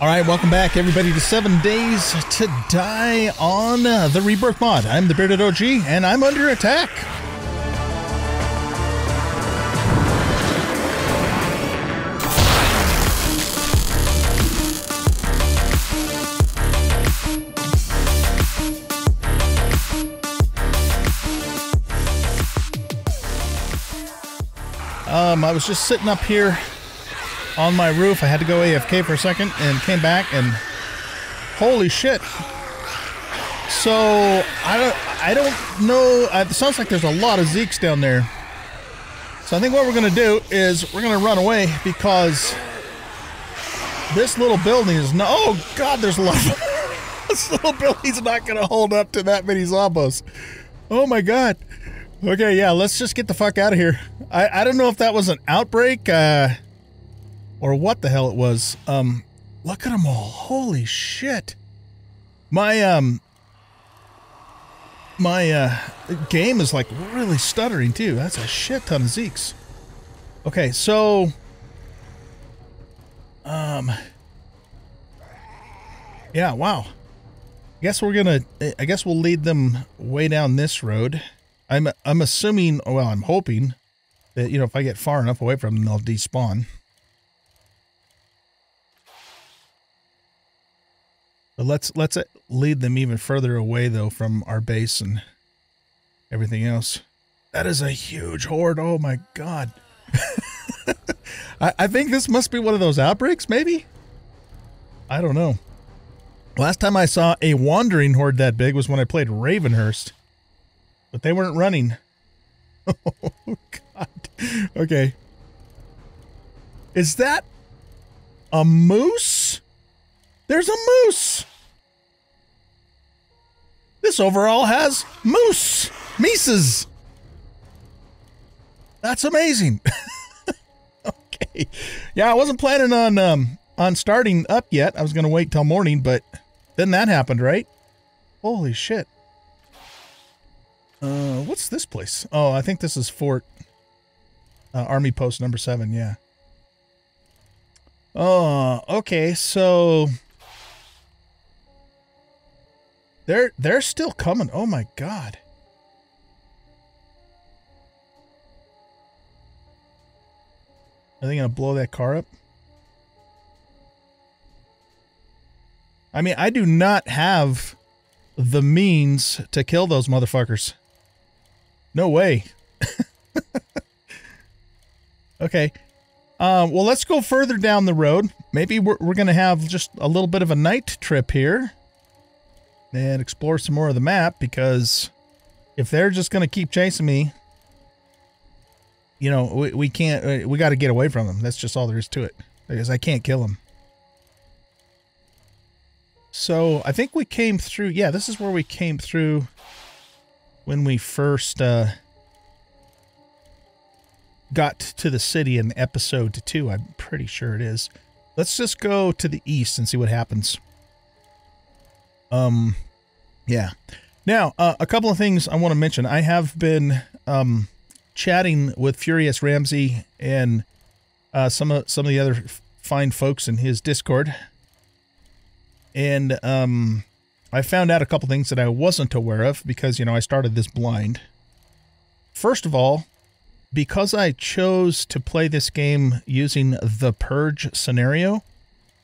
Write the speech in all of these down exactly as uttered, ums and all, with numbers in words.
All right, welcome back, everybody, to seven Days to Die on uh, the Rebirth Mod. I'm the Bearded O G, and I'm under attack. Um, I was just sitting up here on my roof. I had to go A F K for a second and came back, and holy shit. So I don't, I don't know. It sounds like there's a lot of Zeeks down there. So I think what we're gonna do is we're gonna run away, because this little building is no. Oh God, there's a lot. This little building's not gonna hold up to that many zombos. Oh my God. Okay, yeah, let's just get the fuck out of here. I I don't know if that was an outbreak. Uh, Or what the hell it was. Um, look at them all. Holy shit. My, um... My, uh, game is, like, really stuttering, too. That's a shit ton of Zeeks. Okay, so... Um... Yeah, wow. I guess we're gonna... I guess we'll lead them way down this road. I'm, I'm assuming... Well, I'm hoping that, you know, if I get far enough away from them, they'll despawn. But let's let's lead them even further away, though, from our base and everything else. That is a huge horde. Oh my God. I, I think this must be one of those outbreaks, maybe? I don't know. Last time I saw a wandering horde that big was when I played Ravenhurst. But they weren't running. Oh God. Okay. Is that a moose? There's a moose! This overall has moose! Mises! That's amazing! Okay. Yeah, I wasn't planning on um, on starting up yet. I was gonna wait till morning, but then that happened, right? Holy shit. Uh, what's this place? Oh, I think this is Fort uh, Army Post number seven, yeah. Oh, okay, so... They're, they're still coming. Oh my God. Are they going to blow that car up? I mean, I do not have the means to kill those motherfuckers. No way. Okay. Um, well, let's go further down the road. Maybe we're, we're going to have just a little bit of a night trip here. And explore some more of the map, because if they're just going to keep chasing me, you know, we, we can't, we got to get away from them. That's just all there is to it, because I can't kill them. So I think we came through. Yeah, this is where we came through when we first uh, got to the city in episode two. I'm pretty sure it is. Let's just go to the east and see what happens. Um, yeah. Now, uh, a couple of things I want to mention. I have been um, chatting with Furious Ramsey and uh, some of some of the other fine folks in his Discord, and um, I found out a couple things that I wasn't aware of, because you know I started this blind. First of all, because I chose to play this game using the Purge scenario,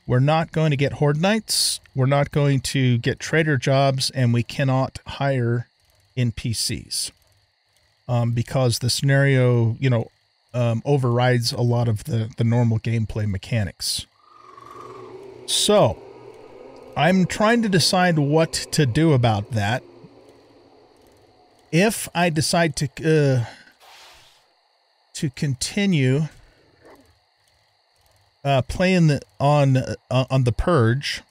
we're not going to get horde knights, we're not going to get trader jobs, and we cannot hire N P Cs. Um, because the scenario, you know, um, overrides a lot of the, the normal gameplay mechanics. So, I'm trying to decide what to do about that. If I decide to, uh, to continue... Uh, playing the, on uh, on the Purge,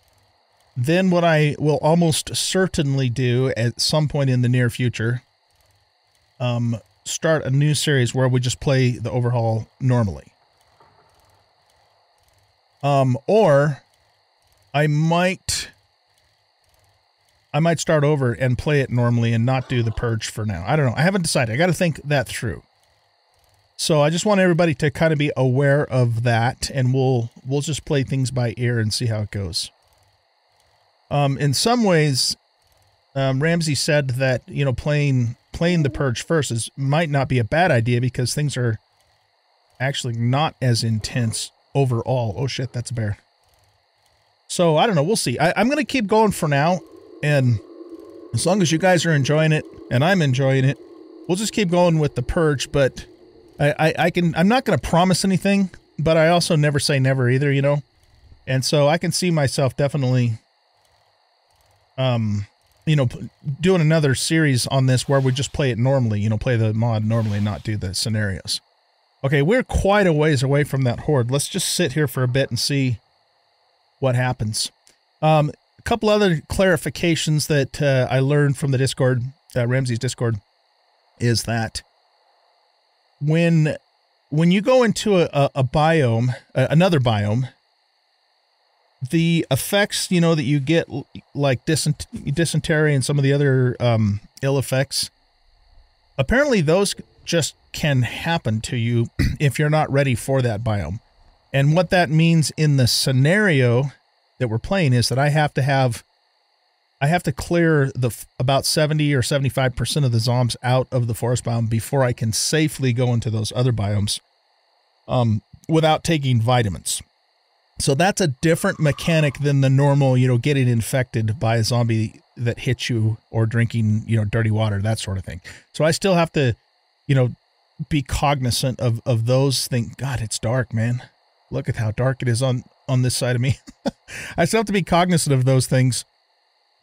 then what I will almost certainly do at some point in the near future, um, start a new series where we just play the overhaul normally. Um, or I might I might start over and play it normally and not do the Purge for now. I don't know. I haven't decided. I got to think that through. So I just want everybody to kind of be aware of that, and we'll we'll just play things by ear and see how it goes. Um, in some ways, um, Ramsey said that, you know, playing playing the Purge first is might not be a bad idea because things are actually not as intense overall. Oh shit, that's a bear. So I don't know. We'll see. I, I'm gonna keep going for now, and as long as you guys are enjoying it and I'm enjoying it, we'll just keep going with the Purge. But I, I, I can I'm not gonna promise anything, but I also never say never either, you know. And so I can see myself definitely, um, you know, doing another series on this where we just play it normally, you know, play the mod normally, not do the scenarios. Okay, we're quite a ways away from that horde. Let's just sit here for a bit and see what happens. Um, a couple other clarifications that uh, I learned from the Discord, uh, Ramsey's Discord, is that when when you go into a, a, a biome, uh, another biome, the effects, you know, that you get, like dysent dysentery and some of the other um, ill effects, apparently those just can happen to you if you're not ready for that biome. And what that means in the scenario that we're playing is that I have to have, I have to clear the about seventy or seventy-five percent of the zombies out of the forest biome before I can safely go into those other biomes um, without taking vitamins. So that's a different mechanic than the normal, you know, getting infected by a zombie that hits you or drinking, you know, dirty water, that sort of thing. So I still have to, you know, be cognizant of, of those things. God, it's dark, man. Look at how dark it is on, on this side of me. I still have to be cognizant of those things.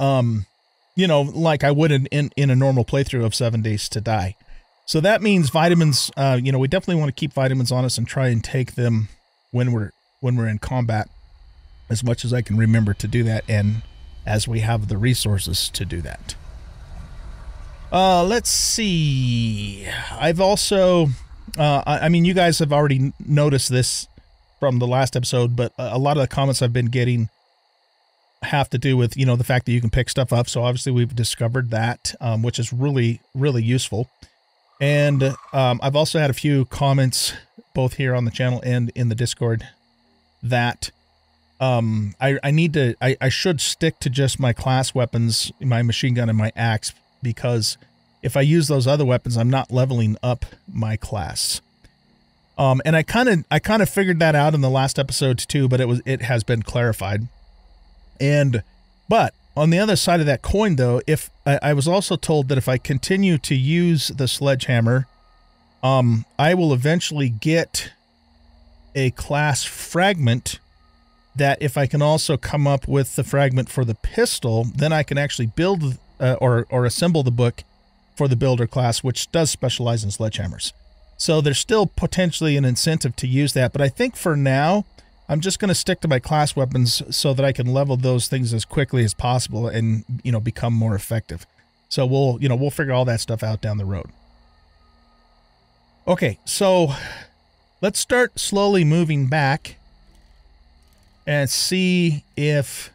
Um, you know, like I would in, in, in a normal playthrough of Seven Days to Die. So that means vitamins, uh, you know, we definitely want to keep vitamins on us and try and take them when we're, when we're in combat as much as I can remember to do that. And as we have the resources to do that. Uh, let's see. I've also, uh, I, I mean, you guys have already noticed this from the last episode, but a, a lot of the comments I've been getting have to do with, you know, the fact that you can pick stuff up. So obviously we've discovered that, um, which is really, really useful. And, um, I've also had a few comments both here on the channel and in the Discord that, um, I, I need to, I, I should stick to just my class weapons, my machine gun and my axe, because if I use those other weapons, I'm not leveling up my class. Um, and I kind of I kind of figured that out in the last episode too, but it was it has been clarified. And but on the other side of that coin, though, if I, I was also told that if I continue to use the sledgehammer, um, I will eventually get a class fragment that if I can also come up with the fragment for the pistol, then I can actually build Uh, or, or assemble the book for the builder class, which does specialize in sledgehammers. So there's still potentially an incentive to use that, but I think for now, I'm just going to stick to my class weapons so that I can level those things as quickly as possible and, you know, become more effective. So we'll, you know, we'll figure all that stuff out down the road. Okay, so let's start slowly moving back and see if...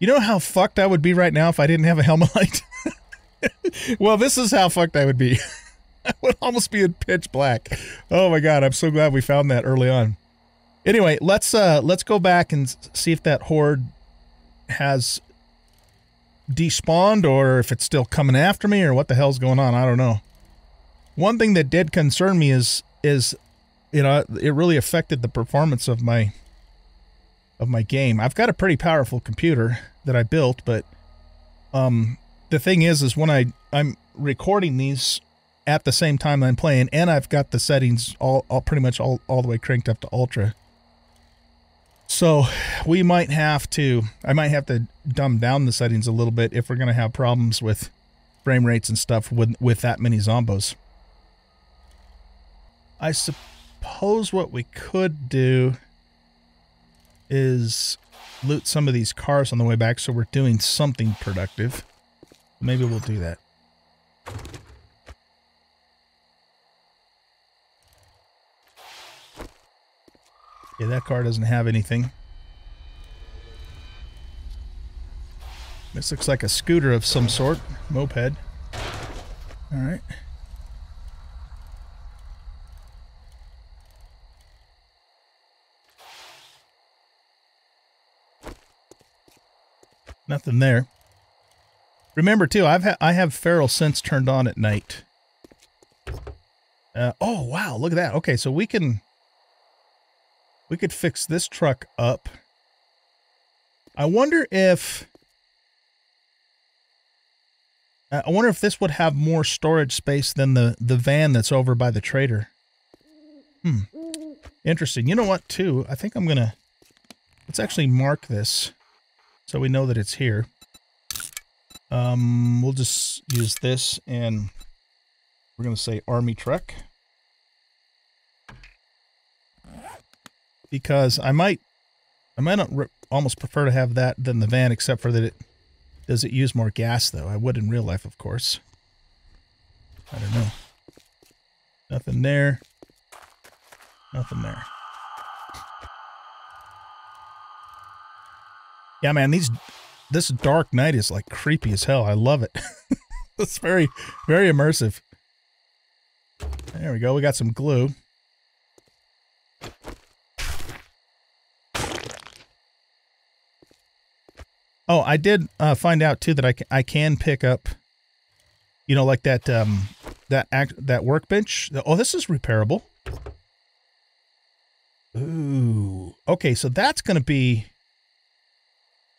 You know how fucked I would be right now if I didn't have a helmet light? Well, this is how fucked I would be. I would almost be in pitch black. Oh my God, I'm so glad we found that early on. Anyway, let's uh, let's go back and see if that horde has despawned or if it's still coming after me or what the hell's going on. I don't know. One thing that did concern me is is you know it really affected the performance of my of my game. I've got a pretty powerful computer that I built, but um, the thing is, is when I, I'm recording these at the same time I'm playing, and I've got the settings all, all pretty much all, all the way cranked up to ultra. So we might have to, I might have to dumb down the settings a little bit if we're going to have problems with frame rates and stuff with, with that many zombos. I suppose what we could do is loot some of these cars on the way back, so we're doing something productive. Maybe we'll do that. Yeah, that car doesn't have anything. This looks like a scooter of some sort. Moped. Alright. Nothing there. Remember, too, I've ha I have feral sense turned on at night. Uh, oh, wow, look at that. Okay, so we can... We could fix this truck up. I wonder if... Uh, I wonder if this would have more storage space than the, the van that's over by the trader. Hmm. Interesting. You know what, too? I think I'm going to... Let's actually mark this so we know that it's here. Um, we'll just use this, and we're going to say Army Truck. Because I might, I might not re almost prefer to have that than the van, except for that it, does it use more gas, though? I would in real life, of course. I don't know. Nothing there. Nothing there. Yeah, man, these... This dark night is like creepy as hell. I love it. It's very, very immersive. There we go. We got some glue. Oh, I did uh, find out too that I can, I can pick up, you know, like that um, that act, that workbench. Oh, this is repairable. Ooh. Okay, so that's gonna be.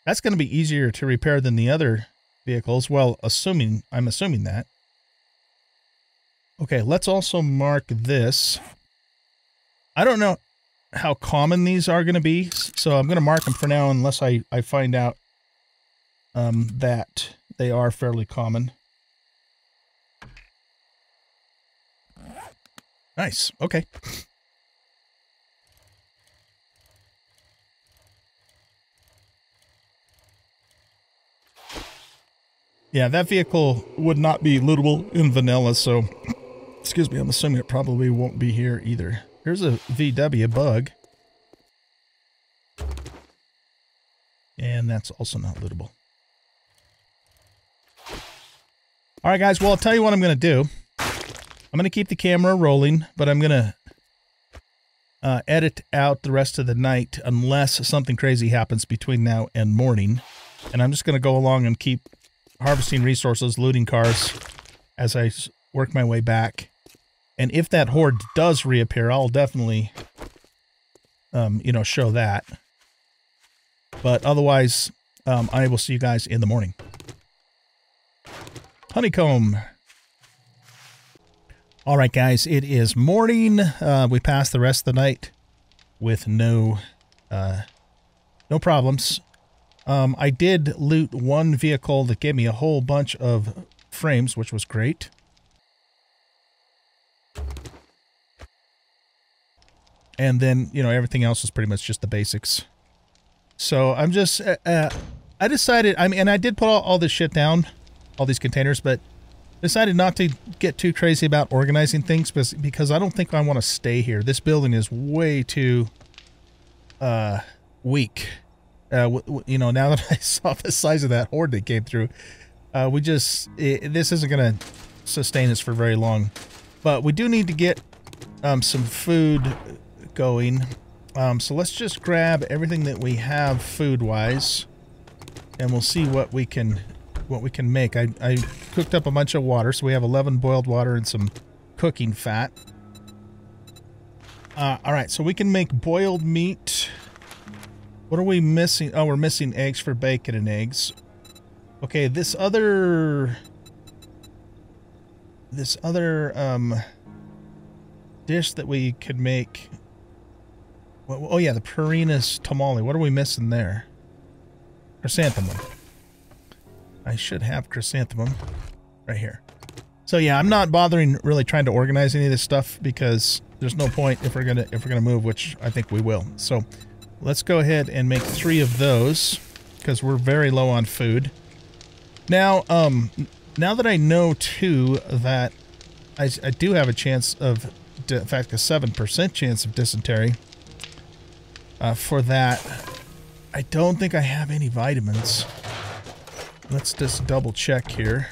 That's going to be easier to repair than the other vehicles. Well, assuming, I'm assuming that. Okay, let's also mark this. I don't know how common these are going to be, so I'm going to mark them for now unless I, I find out um, that they are fairly common. Nice, okay. Yeah, that vehicle would not be lootable in vanilla, so... Excuse me, I'm assuming it probably won't be here either. Here's a V W Bug. And that's also not lootable. Alright, guys, well, I'll tell you what I'm going to do. I'm going to keep the camera rolling, but I'm going to uh, edit out the rest of the night unless something crazy happens between now and morning. And I'm just going to go along and keep... harvesting resources, looting cars as I work my way back. And if that horde does reappear, I'll definitely, um, you know, show that. But otherwise, um, I will see you guys in the morning. Honeycomb. All right, guys, it is morning. Uh, we passed the rest of the night with no, uh, no problems. Um, I did loot one vehicle that gave me a whole bunch of frames, which was great. And then, you know, everything else was pretty much just the basics. So I'm just, uh, uh, I decided, I mean, and I did put all, all this shit down, all these containers, but decided not to get too crazy about organizing things because, because I don't think I want to stay here. This building is way too uh, weak. Uh, w w you know, now that I saw the size of that horde that came through, uh, we just, it, this isn't going to sustain us for very long. But we do need to get um, some food going. Um, so let's just grab everything that we have food-wise, and we'll see what we can what we can make. I, I cooked up a bunch of water, so we have eleven boiled water and some cooking fat. Uh, all right, so we can make boiled meat. What are we missing? Oh, we're missing eggs for bacon and eggs. Okay, this other... This other um, dish that we could make... Oh, yeah, the Purinas tamale. What are we missing there? Chrysanthemum. I should have chrysanthemum right here. So, yeah, I'm not bothering really trying to organize any of this stuff because there's no point if we're gonna if we're gonna move, which I think we will. So... Let's go ahead and make three of those because we're very low on food. Now, um, now that I know, too, that I, I do have a chance of, in fact, a seven percent chance of dysentery uh, for that, I don't think I have any vitamins. Let's just double check here.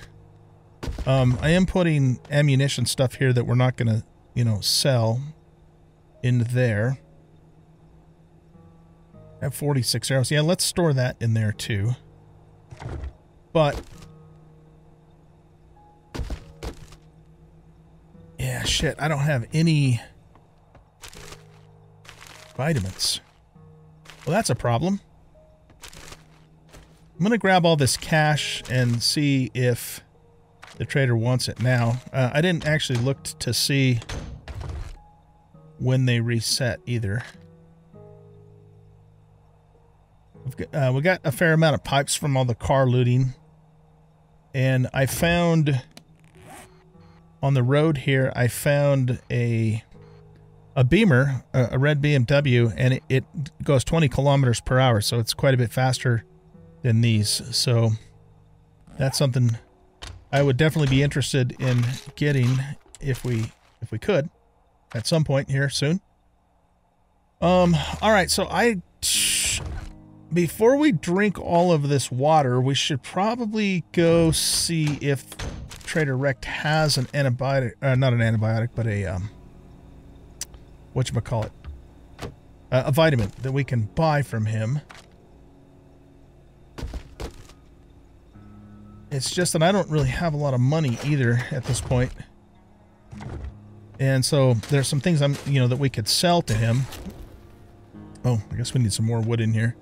Um, I am putting ammunition stuff here that we're not going to, you know, sell in there. I have forty-six arrows. Yeah, let's store that in there, too. But yeah, shit, I don't have any vitamins. Well, that's a problem. I'm going to grab all this cash and see if the trader wants it now. Uh, I didn't actually look to see when they reset either. We've got, uh, we got a fair amount of pipes from all the car looting. And I found, on the road here, I found a a Beamer, a, a red B M W, and it, it goes twenty kilometers per hour, so it's quite a bit faster than these. So that's something I would definitely be interested in getting if we if we could at some point here soon. Um all right, so I before we drink all of this water, we should probably go see if Trader Rekt has an antibiotic, uh, not an antibiotic, but a um whatchamacallit, uh, a vitamin that we can buy from him. It's just that I don't really have a lot of money either at this point. And so there's some things I'm, you know, that we could sell to him. Oh, I guess we need some more wood in here.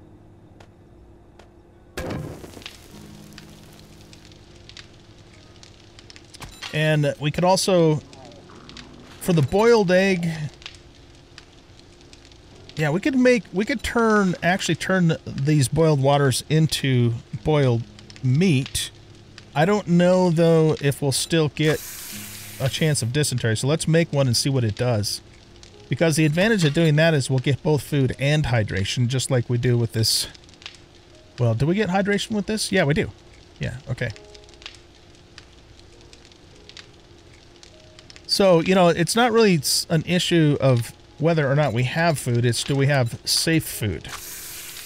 And we could also, for the boiled egg, yeah, we could make, we could turn, actually turn these boiled waters into boiled meat. I don't know, though, if we'll still get a chance of dysentery. So let's make one and see what it does. Because the advantage of doing that is we'll get both food and hydration, just like we do with this. Well, do we get hydration with this? Yeah, we do. Yeah, okay. So, you know, it's not really an issue of whether or not we have food. It's do we have safe food?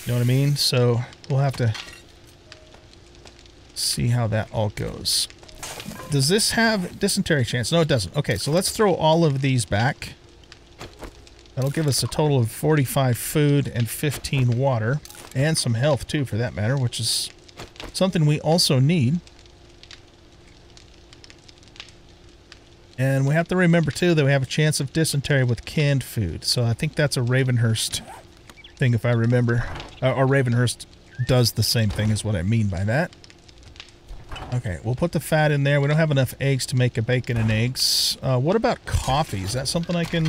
You know what I mean? So we'll have to see how that all goes. Does this have dysentery chance? No, it doesn't. Okay, so let's throw all of these back. That'll give us a total of forty-five food and fifteen water, and some health too, for that matter, which is something we also need. And we have to remember too that we have a chance of dysentery with canned food. So I think that's a Ravenhurst thing, if I remember, uh, or Ravenhurst does the same thing, is what I mean by that. Okay, we'll put the fat in there. We don't have enough eggs to make a bacon and eggs. Uh, what about coffee? Is that something I can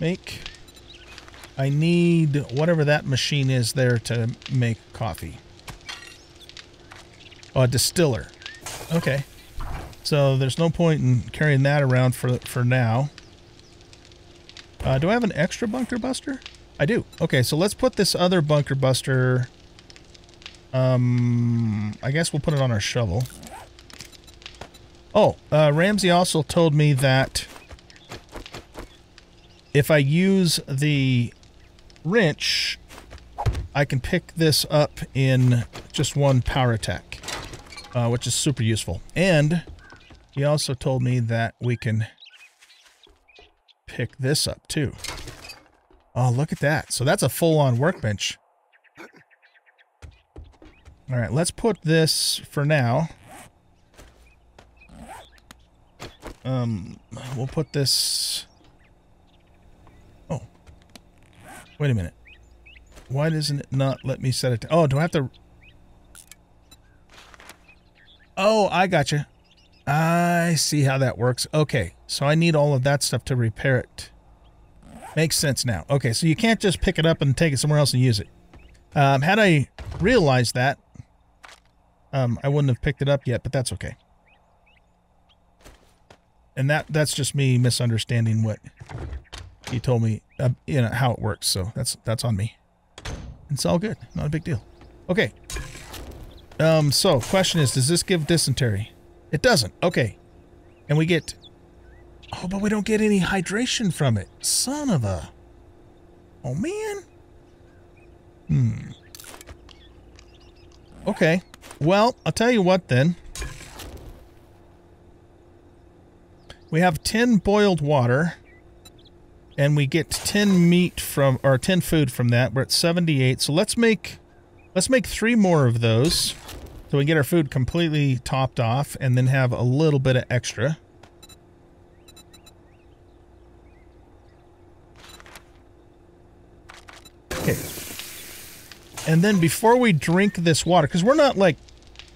make? I need whatever that machine is there to make coffee. Oh, a distiller. Okay. So there's no point in carrying that around for, for now. Uh, do I have an extra bunker buster? I do. Okay, so let's put this other bunker buster... Um, I guess we'll put it on our shovel. Oh, uh, Ramsey also told me that if I use the wrench, I can pick this up in just one power attack, uh, which is super useful. And he also told me that we can pick this up too. Oh, look at that. So that's a full-on workbench. All right, let's put this for now. Um, we'll put this... Oh. Wait a minute. Why doesn't it not let me set it... Oh, do I have to... Oh, I gotcha. I see how that works. Okay, so I need all of that stuff to repair it. Makes sense now. Okay, so you can't just pick it up and take it somewhere else and use it. Um, had I realized that, Um, I wouldn't have picked it up yet, but that's okay. And that that's just me misunderstanding what he told me, uh, you know, how it works. So that's that's on me. It's all good. Not a big deal. Okay. Um, so, question is, does this give dysentery? It doesn't. Okay. And we get... Oh, but we don't get any hydration from it. Son of a... Oh, man. Hmm. Okay. Well, I'll tell you what then. We have ten boiled water, and we get ten meat from, or ten food from that. We're at seventy-eight. So let's make, let's make three more of those. So we get our food completely topped off and then have a little bit of extra. Okay. And then before we drink this water, because we're not like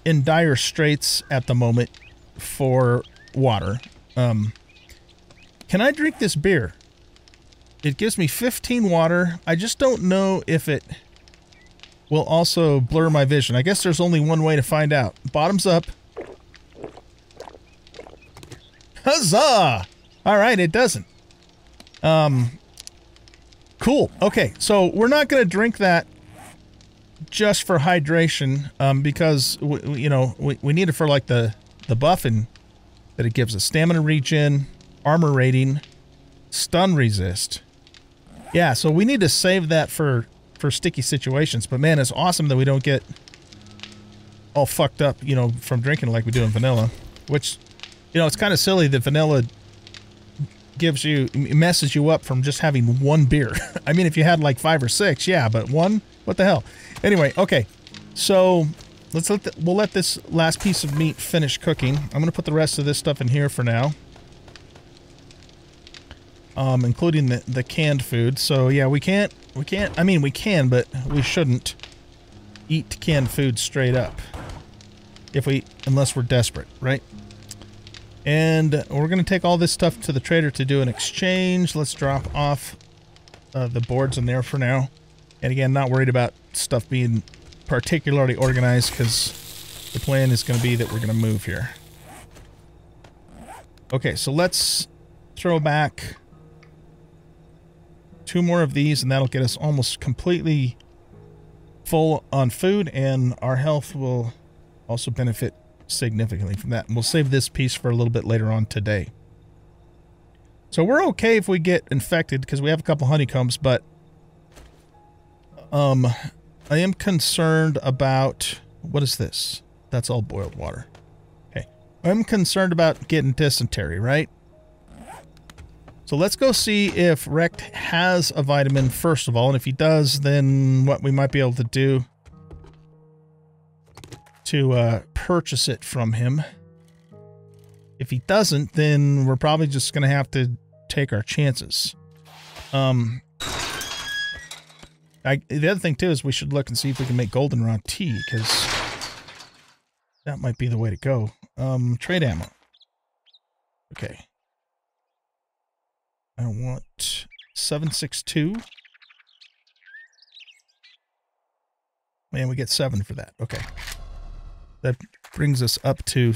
in dire straits at the moment for water. Um, can I drink this beer? It gives me fifteen water. I just don't know if it will also blur my vision. I guess there's only one way to find out. Bottoms up. Huzzah! All right, it doesn't. Um, cool. Okay, so we're not going to drink that just for hydration um, because, we, we, you know, we, we need it for, like, the, the buff and that it gives us stamina regen, armor rating, stun resist. Yeah, so we need to save that for for sticky situations, but man, it's awesome that we don't get all fucked up, you know, from drinking like we do in vanilla, which, you know, it's kind of silly that vanilla gives you, messes you up from just having one beer. I mean, if you had like five or six, yeah, but one, what the hell? Anyway, okay, so let's let the, we'll let this last piece of meat finish cooking. I'm gonna put the rest of this stuff in here for now. Um, including the, the canned food. So yeah, we can't, we can't, I mean we can, but we shouldn't eat canned food straight up. If we, unless we're desperate, right? And we're going to take all this stuff to the trader to do an exchange. Let's drop off uh, the boards in there for now. And again, not worried about stuff being particularly organized because the plan is going to be that we're going to move here. Okay, so let's throw back two more of these, and that'll get us almost completely full on food, and our health will also benefit significantly from that. And we'll save this piece for a little bit later on today. So we're okay if we get infected because we have a couple honeycombs, but um, I am concerned about... What is this? That's all boiled water. Okay. I'm concerned about getting dysentery, right? So let's go see if Rekt has a vitamin, first of all. And if he does, then what we might be able to do to uh, purchase it from him. If he doesn't, then we're probably just going to have to take our chances. Um, I, the other thing, too, is we should look and see if we can make goldenrod tea, because that might be the way to go. Um, trade ammo. Okay. I want seven six two. Man, we get seven for that. Okay. That brings us up to...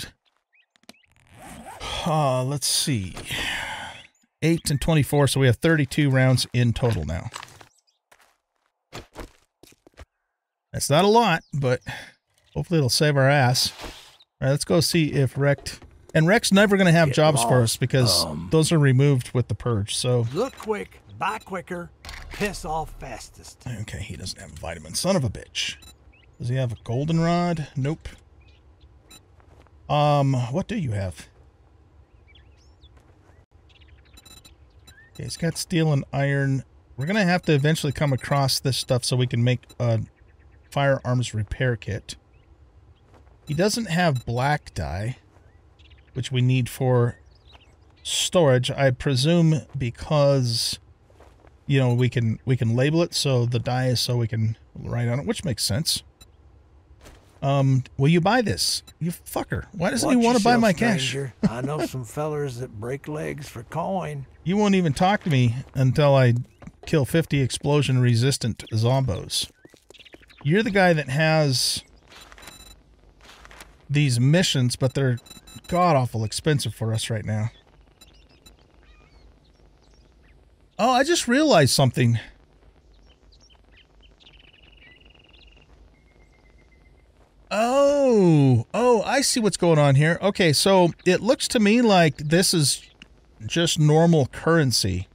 Uh, let's see. eight and twenty-four, so we have thirty-two rounds in total now. That's not a lot, but hopefully it'll save our ass. All right, let's go see if Rekt... And Rekt's never going to have Get jobs lost. for us because um, those are removed with the purge. So look quick, buy quicker, piss off fastest. Okay, he doesn't have a vitamin. Son of a bitch. Does he have a goldenrod? Nope. Um, what do you have? Okay, he's got steel and iron. We're going to have to eventually come across this stuff so we can make a firearms repair kit. He doesn't have black dye, which we need for storage, I presume, because, you know, we can we can label it, so the dye is so we can write on it, which makes sense. Um, will you buy this? You fucker. Why doesn't Watch he want to buy my stranger. cash? I know some fellers that break legs for coin. You won't even talk to me until I kill fifty explosion-resistant zombos. You're the guy that has these missions, but they're god-awful expensive for us right now. Oh, I just realized something. Oh, oh, I see what's going on here. Okay, so it looks to me like this is just normal currency.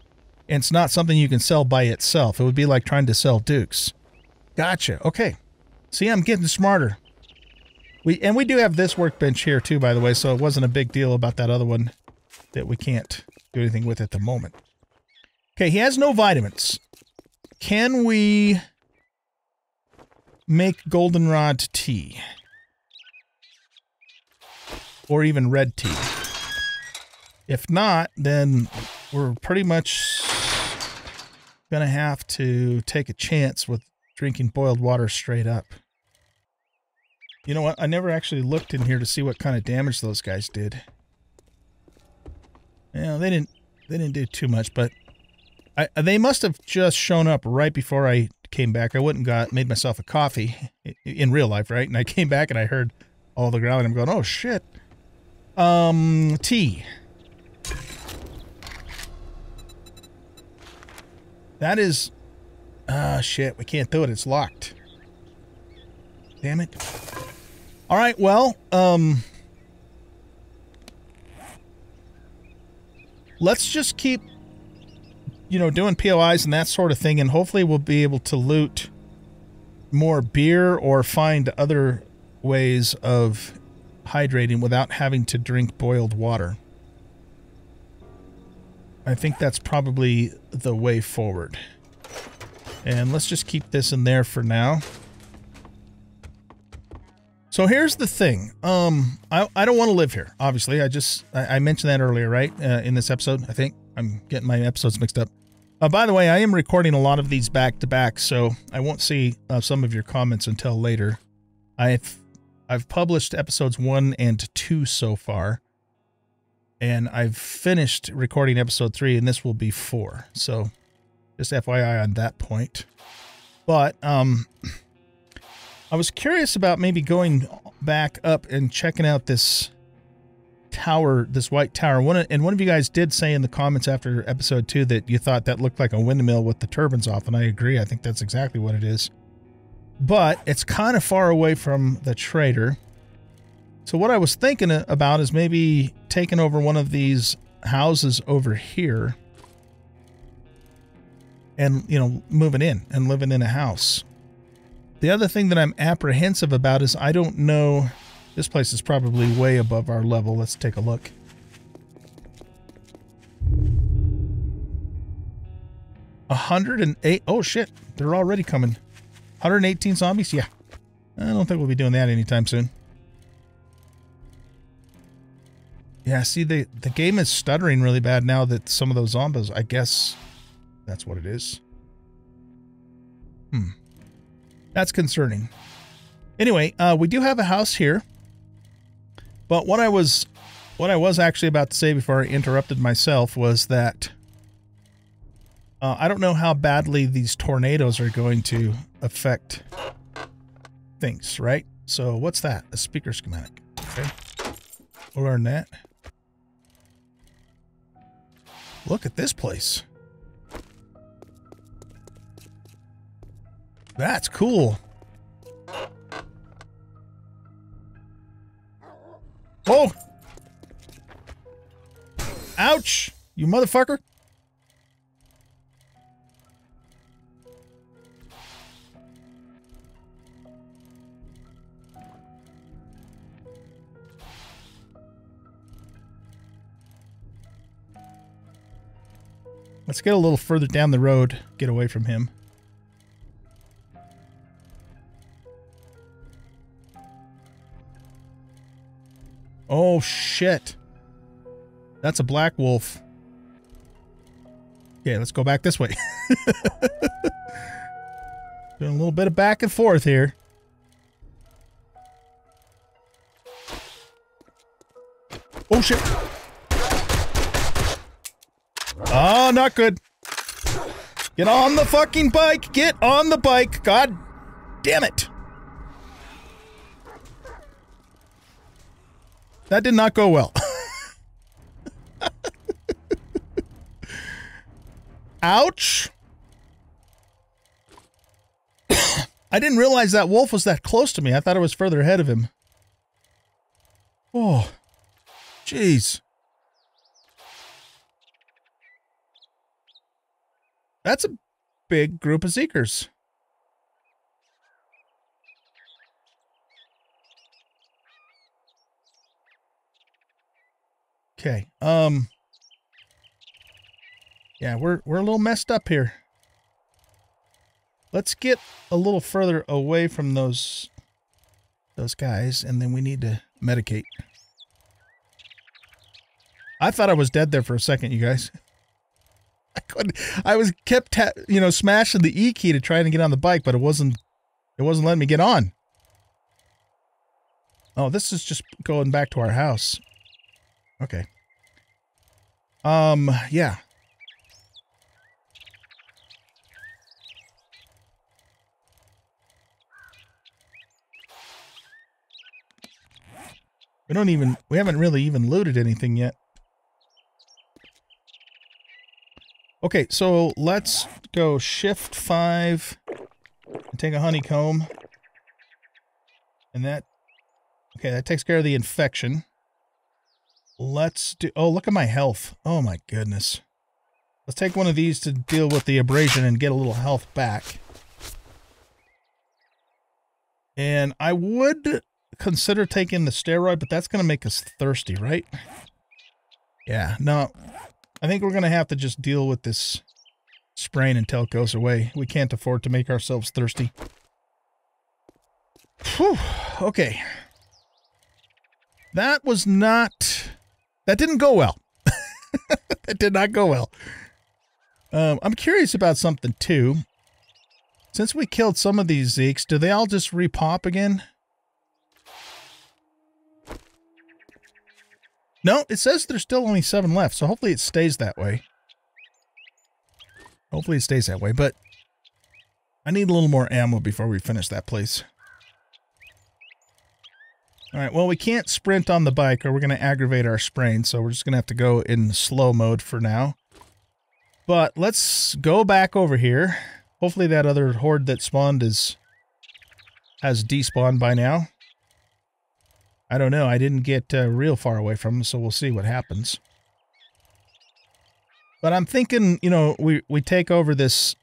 And it's not something you can sell by itself. It would be like trying to sell dukes. Gotcha. Okay. See, I'm getting smarter. We, and we do have this workbench here, too, by the way, so it wasn't a big deal about that other one that we can't do anything with at the moment. Okay, he has no vitamins. Can we make goldenrod tea? or even red tea. If not, then we're pretty much going to have to take a chance with drinking boiled water straight up. You know what? I never actually looked in here to see what kind of damage those guys did. Yeah, they didn't they didn't do too much, but I, they must have just shown up right before I came back. I went and got made myself a coffee in real life, right? And I came back and I heard all the growling. I'm going, oh shit. Um, tea. That is, ah, shit. We can't do it. It's locked. Damn it. All right. Well, um, let's just keep, you know, doing P O Is and that sort of thing, and hopefully we'll be able to loot more beer or find other ways of hydrating without having to drink boiled water. I think that's probably the way forward. And let's just keep this in there for now. So here's the thing. Um, I, I don't want to live here, obviously. I just, I, I mentioned that earlier, right? Uh, in this episode, I think. I'm getting my episodes mixed up. Uh, by the way, I am recording a lot of these back-to-back, so I won't see uh, some of your comments until later. I've, I've published episodes one and two so far. And I've finished recording episode three, and this will be four. So just F Y I on that point. But um, I was curious about maybe going back up and checking out this tower, this white tower. One, and one of you guys did say in the comments after episode two that you thought that looked like a windmill with the turbines off. And I agree. I think that's exactly what it is. But it's kind of far away from the trader. So what I was thinking about is maybe taking over one of these houses over here and, you know, moving in and living in a house. The other thing that I'm apprehensive about is I don't know. This place is probably way above our level. Let's take a look. one hundred eight. Oh, shit. They're already coming. one hundred eighteen zombies? Yeah. I don't think we'll be doing that anytime soon. Yeah, see, the, the game is stuttering really bad now that some of those zombies, I guess that's what it is. Hmm. That's concerning. Anyway, uh, we do have a house here. But what I was what I was actually about to say before I interrupted myself was that uh, I don't know how badly these tornadoes are going to affect things, right? So what's that? A speaker schematic. Okay. We'll learn that. Look at this place. That's cool. Oh! Ouch! You motherfucker! Let's get a little further down the road, get away from him. Oh, shit. That's a black wolf. Okay, let's go back this way. Doing a little bit of back and forth here. Oh, shit. Oh, not good. Get on the fucking bike. Get on the bike. God damn it. That did not go well. Ouch. I didn't realize that wolf was that close to me. I thought it was further ahead of him. Oh, jeez. That's a big group of Zekers. Okay. Um. Yeah, we're we're a little messed up here. Let's get a little further away from those those guys, and then we need to medicate. I thought I was dead there for a second, you guys. I couldn't. I was kept, ta you know, smashing the E key to try and get on the bike, but it wasn't. It wasn't letting me get on. Oh, this is just going back to our house. Okay. Um. Yeah. We don't even, we haven't really even looted anything yet. Okay, so let's go shift five and take a honeycomb. And that, okay, that takes care of the infection. Let's do, oh, look at my health. Oh my goodness. Let's take one of these to deal with the abrasion and get a little health back. And I would consider taking the steroid, but that's going to make us thirsty, right? Yeah, no, I think we're going to have to just deal with this sprain until it goes away. We can't afford to make ourselves thirsty. Whew, okay. That was not, that didn't go well. That did not go well. Um, I'm curious about something too. Since we killed some of these Zeeks, do they all just repop again? No, it says there's still only seven left, so hopefully it stays that way. Hopefully it stays that way, but I need a little more ammo before we finish that place. All right, well, we can't sprint on the bike or we're going to aggravate our sprain, so we're just going to have to go in slow mode for now. But let's go back over here. Hopefully that other horde that spawned is has despawned by now. I don't know. I didn't get uh, real far away from them, so we'll see what happens. But I'm thinking, you know, we, we take over this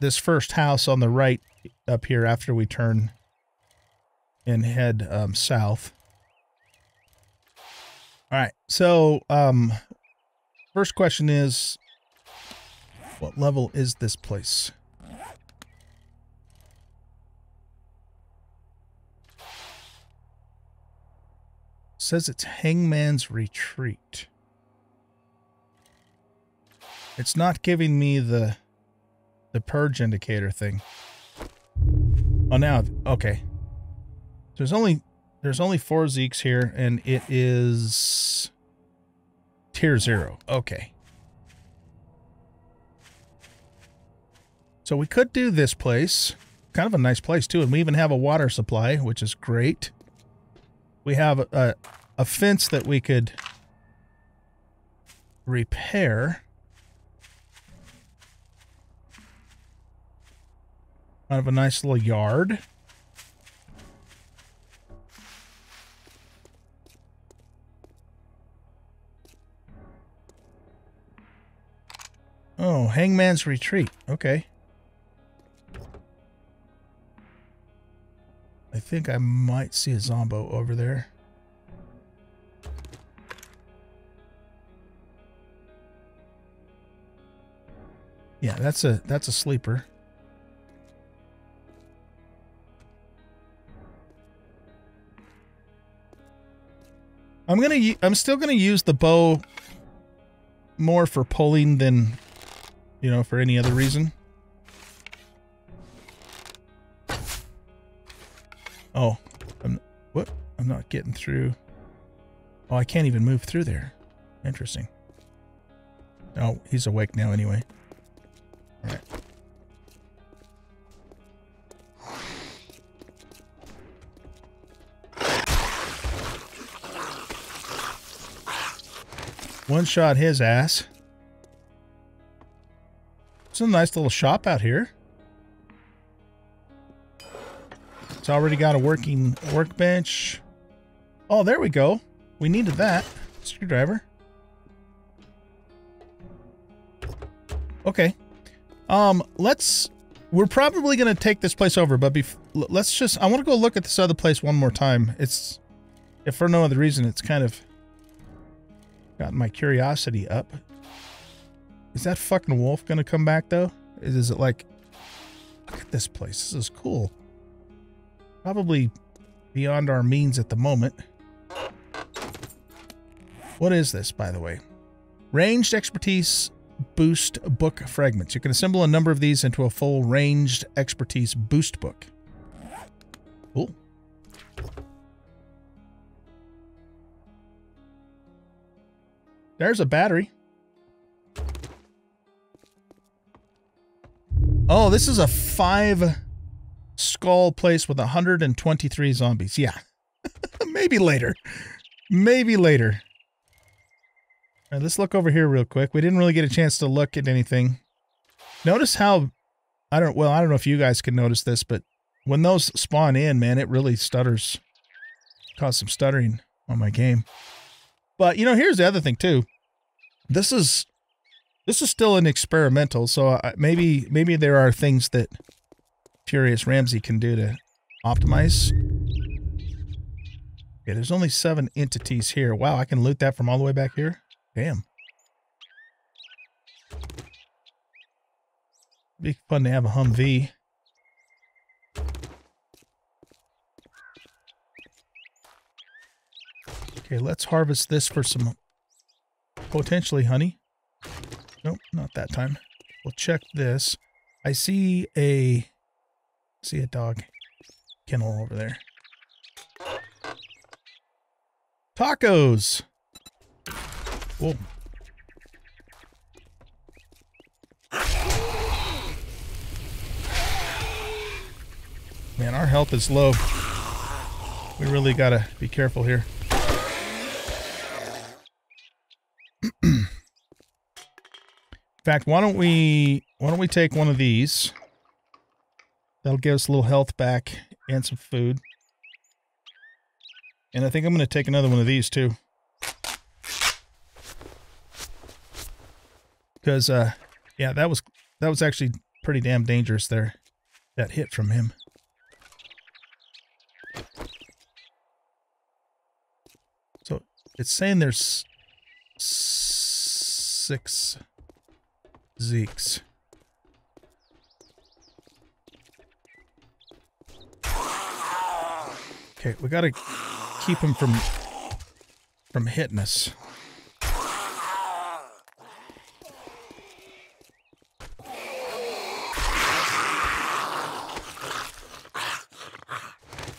this first house on the right up here after we turn and head um, south. All right. So, um, first question is, what level is this place? Says it's Hangman's Retreat. It's not giving me the the purge indicator thing. Oh, now okay. There's only there's only four Zeeks here, and it is tier zero. Okay. So we could do this place. Kind of a nice place too, and we even have a water supply, which is great. We have a, a fence that we could repair. Kind of a nice little yard. Oh, Hangman's Retreat. Okay. I think I might see a Zombo over there. Yeah, that's a that's a sleeper. I'm gonna I'm still gonna use the bow more for pulling than, you know, for any other reason. Oh, I'm, what? I'm not getting through. Oh, I can't even move through there. Interesting. Oh, he's awake now anyway. All right. One shot his ass. It's a nice little shop out here. It's already got a working workbench. Oh, there we go. We needed that. Screwdriver. Okay. Um, let's... We're probably going to take this place over, but bef let's just... I want to go look at this other place one more time. It's... If for no other reason, it's kind of gotten my curiosity up. Is that fucking wolf going to come back, though? Is, is it like... Look at this place. This is cool. Probably beyond our means at the moment. What is this, by the way? Ranged expertise boost book fragments. You can assemble a number of these into a full ranged expertise boost book. Cool. There's a battery. Oh, this is a five skull place with one hundred twenty-three zombies. Yeah. Maybe later. Maybe later. All right, let's look over here real quick. We didn't really get a chance to look at anything. Notice how, I don't, well, I don't know if you guys can notice this, but when those spawn in, man, it really stutters. Caused some stuttering on my game. But, you know, here's the other thing, too. This is... This is still an experimental, so maybe maybe there are things that Furious Ramsey can do to optimize. Okay, there's only seven entities here. Wow, I can loot that from all the way back here? Damn. Be fun to have a Humvee. Okay, let's harvest this for some potentially honey. Nope, not that time. We'll check this. I see a see a dog kennel over there. Tacos. Whoa. Man, our health is low. We really gotta be careful here. In fact, why don't we why don't we take one of these? That'll give us a little health back and some food. And I think I'm going to take another one of these too, because uh, yeah, that was that was actually pretty damn dangerous there. That hit from him. So it's saying there's six. Zeeks. Okay, we gotta keep him from from hitting us.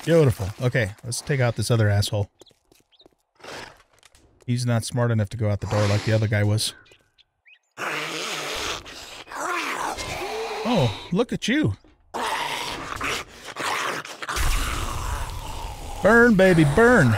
Beautiful. Okay, let's take out this other asshole. He's not smart enough to go out the door like the other guy was. Oh, look at you. Burn, baby, burn.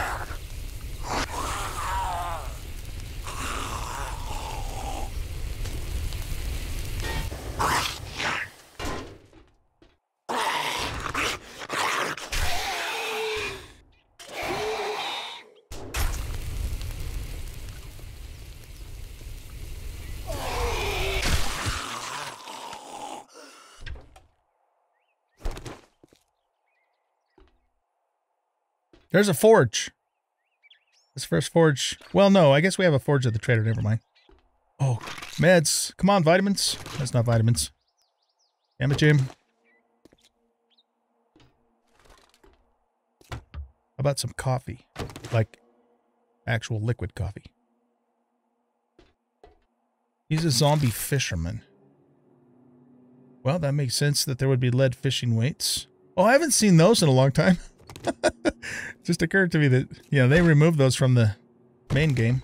There's a forge. This first forge. Well, no, I guess we have a forge at the trader. Never mind. Oh, meds. Come on, vitamins. That's not vitamins. Damn it, Jim. How about some coffee? Like actual liquid coffee. He's a zombie fisherman. Well, that makes sense that there would be lead fishing weights. Oh, I haven't seen those in a long time. Just occurred to me that, you know, they removed those from the main game.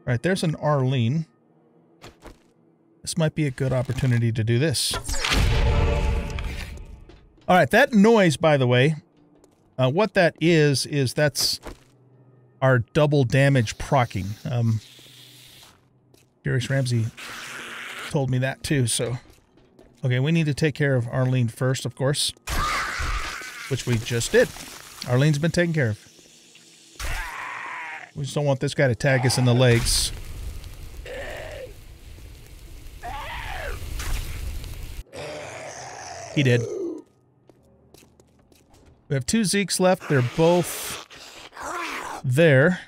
All right, there's an Arlene. This might be a good opportunity to do this. All right, that noise, by the way, uh, what that is, is that's our double damage proccing. Um, Furious Ramsey told me that too, so. Okay, we need to take care of Arlene first, of course. Which we just did. Arlene's been taken care of. We just don't want this guy to tag us in the legs. He did. We have two Zeeks left. They're both there.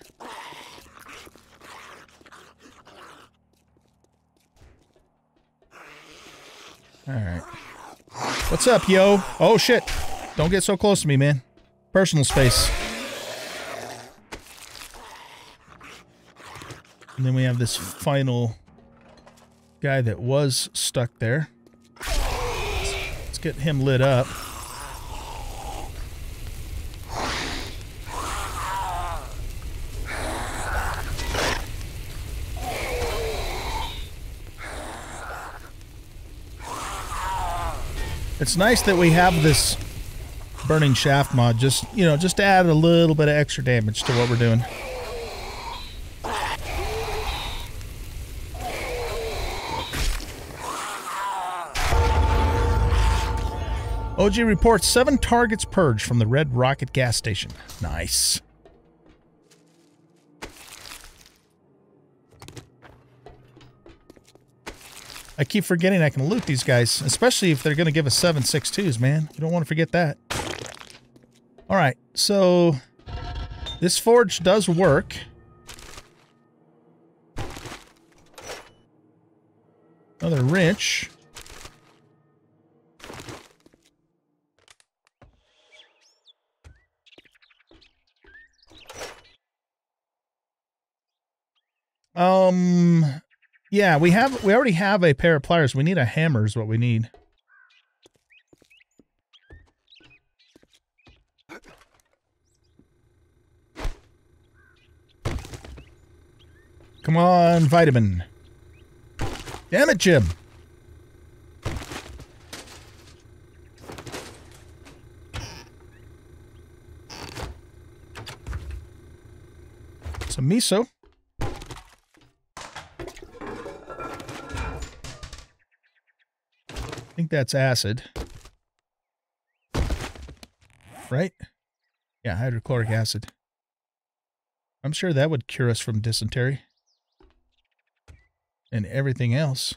All right. What's up, yo? Oh, shit. Don't get so close to me, man. Personal space. And then we have this final guy that was stuck there. Let's, let's get him lit up. It's nice that we have this burning shaft mod, just, you know, just to add a little bit of extra damage to what we're doing. O G reports seven targets purged from the Red Rocket gas station. Nice. I keep forgetting I can loot these guys, especially if they're going to give us seven six twos, man. You don't want to forget that. All right, so this forge does work. Another wrench. Um... Yeah, we have we already have a pair of pliers. We need a hammer is what we need. Come on, vitamin. Damn it, Jim. Some miso. I think that's acid, right? Yeah, hydrochloric acid. I'm sure that would cure us from dysentery and everything else.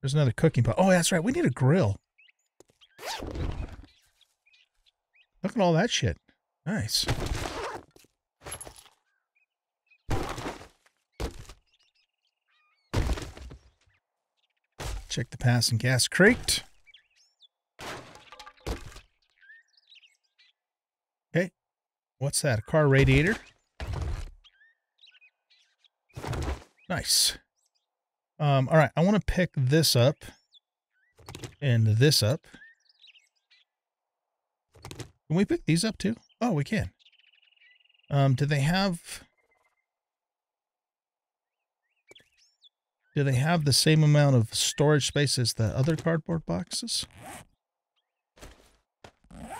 There's another cooking pot. Oh, that's right. We need a grill. Look at all that shit. Nice. Check the passing gas crate. Okay. What's that? A car radiator? Nice. Um, all right. I want to pick this up and this up. Can we pick these up too? Oh, we can. Um, do they have... Do they have the same amount of storage space as the other cardboard boxes? All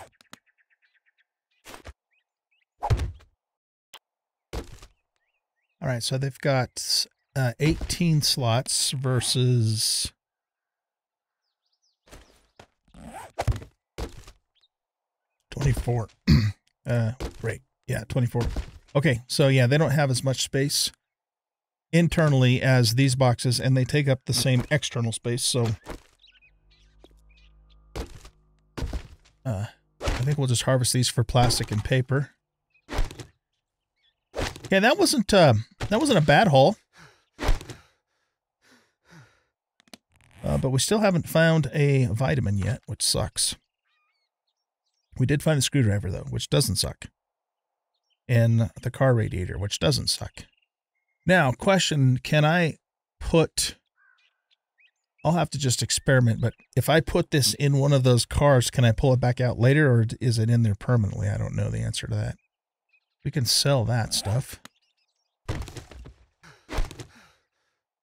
right, so they've got uh, eighteen slots versus twenty-four. uh, right, yeah, twenty-four. Okay, so yeah, they don't have as much space internally as these boxes, and they take up the same external space, so uh, I think we'll just harvest these for plastic and paper. Yeah, that wasn't uh, that wasn't a bad haul, uh, but we still haven't found a vitamin yet, which sucks. We did find the screwdriver though, which doesn't suck, and the car radiator, which doesn't suck. Now, question, can I put, I'll have to just experiment, but if I put this in one of those cars, can I pull it back out later, or is it in there permanently? I don't know the answer to that. We can sell that stuff.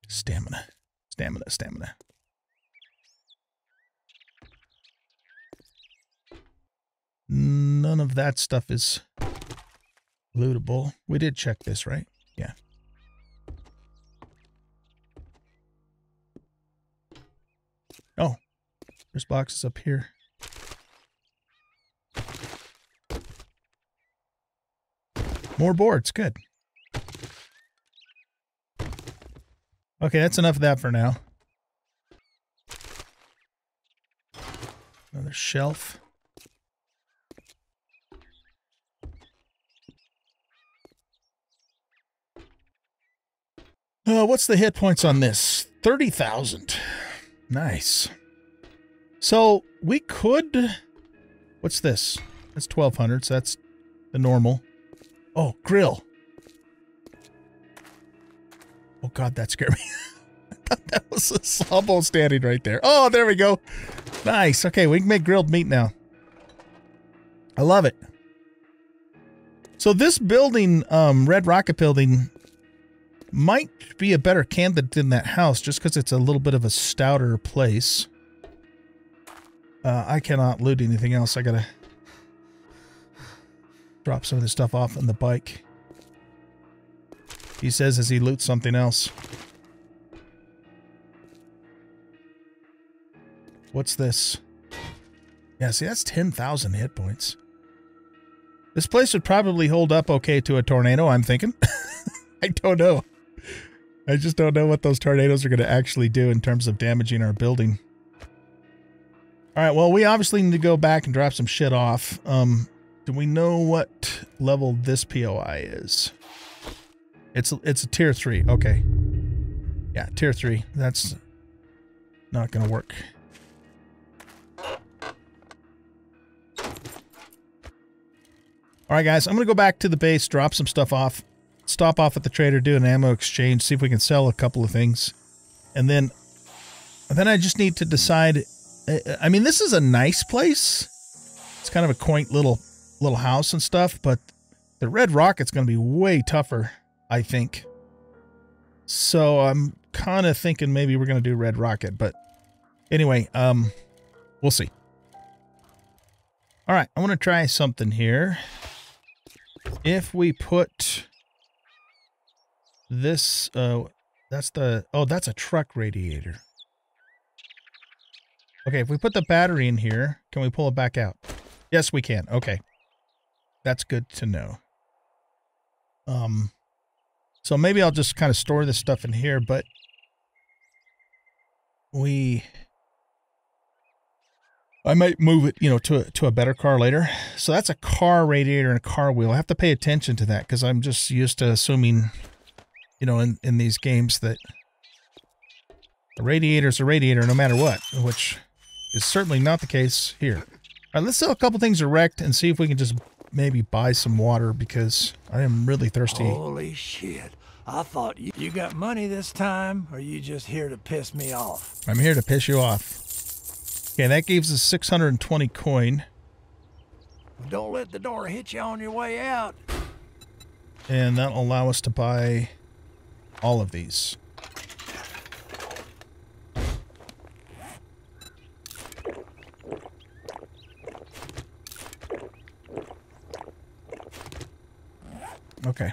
Stamina, stamina, stamina. None of that stuff is lootable. We did check this, right? Yeah. Oh, there's boxes up here. More boards, good. Okay, that's enough of that for now. Another shelf. Oh, what's the hit points on this? thirty thousand. Nice. So we could, what's this? That's twelve hundred, so that's the normal. Oh, grill. Oh God, that scared me. I thought that was a sawbone standing right there. Oh, there we go. Nice. Okay, we can make grilled meat now. I love it. So this building, um, Red Rocket building, might be a better candidate than that house just because it's a little bit of a stouter place. Uh, I cannot loot anything else. I gotta drop some of this stuff off on the bike. He says as he loots something else. What's this? Yeah, see, that's ten thousand hit points. This place would probably hold up okay to a tornado, I'm thinking. I don't know. I just don't know what those tornadoes are going to actually do in terms of damaging our building. All right, well, we obviously need to go back and drop some shit off. Um, do we know what level this P O I is? It's it's a tier three. Okay. Yeah, tier three. That's not going to work. All right, guys, I'm going to go back to the base, drop some stuff off, stop off at the trader, do an ammo exchange, see if we can sell a couple of things. And then, and then I just need to decide... I mean, this is a nice place. It's kind of a quaint little little house and stuff, but the Red Rocket's going to be way tougher, I think. So I'm kind of thinking maybe we're going to do Red Rocket, but anyway, um, we'll see. All right, I want to try something here. If we put this, uh, that's the, oh, that's a truck radiator. Okay, if we put the battery in here, can we pull it back out? Yes, we can. Okay. That's good to know. Um, so maybe I'll just kind of store this stuff in here, but we... I might move it, you know, to a, to a better car later. So that's a car radiator and a car wheel. I have to pay attention to that because I'm just used to assuming, you know, in, in these games that a radiator's a radiator no matter what, which... It's certainly not the case here. All right, let's sell a couple things direct and see if we can just maybe buy some water because I am really thirsty. Holy shit. I thought you, you got money this time, or you just here to piss me off? I'm here to piss you off. Okay, that gives us six hundred twenty coin. Don't let the door hit you on your way out. And that'll allow us to buy all of these. Okay.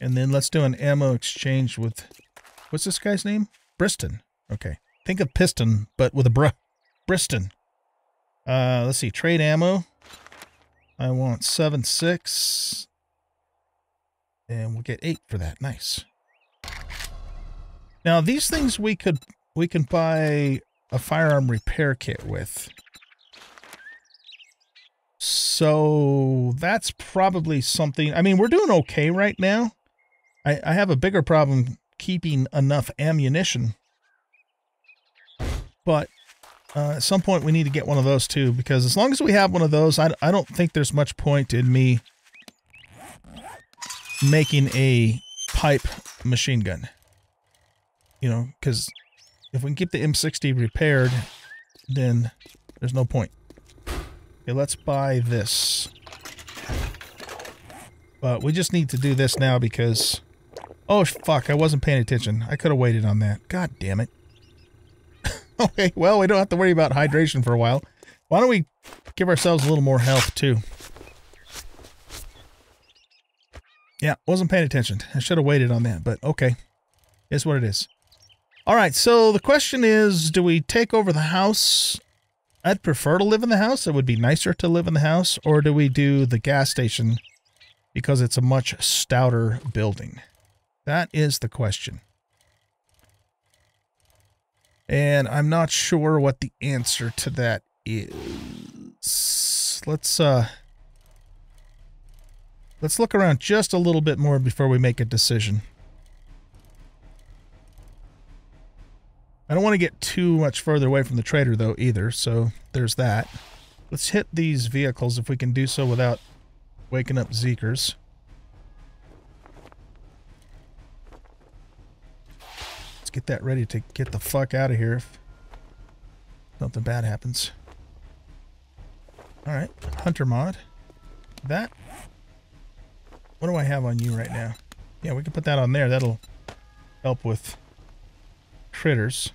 And then let's do an ammo exchange with... What's this guy's name? Briston. Okay. Think of piston, but with a br... Briston. Uh, let's see. Trade ammo. I want seven six. And we'll get eight for that. Nice. Now, these things we could... We can buy a firearm repair kit with. So that's probably something. I mean, we're doing okay right now. I, I have a bigger problem keeping enough ammunition. But uh, at some point we need to get one of those too, because as long as we have one of those, I, I don't think there's much point in me making a pipe machine gun. You know, because if we can keep the M sixty repaired, then there's no point. Okay, let's buy this. But we just need to do this now because... Oh, fuck, I wasn't paying attention. I could have waited on that. God damn it. Okay, well, we don't have to worry about hydration for a while. Why don't we give ourselves a little more health, too? Yeah, wasn't paying attention. I should have waited on that, but okay. It's what it is. All right, so the question is, do we take over the house... I'd prefer to live in the house. It would be nicer to live in the house. Or do we do the gas station because it's a much stouter building? That is the question. And I'm not sure what the answer to that is. Let's, uh, let's look around just a little bit more before we make a decision. I don't want to get too much further away from the trader, though, either, so there's that. Let's hit these vehicles if we can do so without waking up Zekers. get that ready to get the fuck out of here if something bad happens. All right, hunter mod. That. What do I have on you right now? Yeah, we can put that on there. That'll help with critters.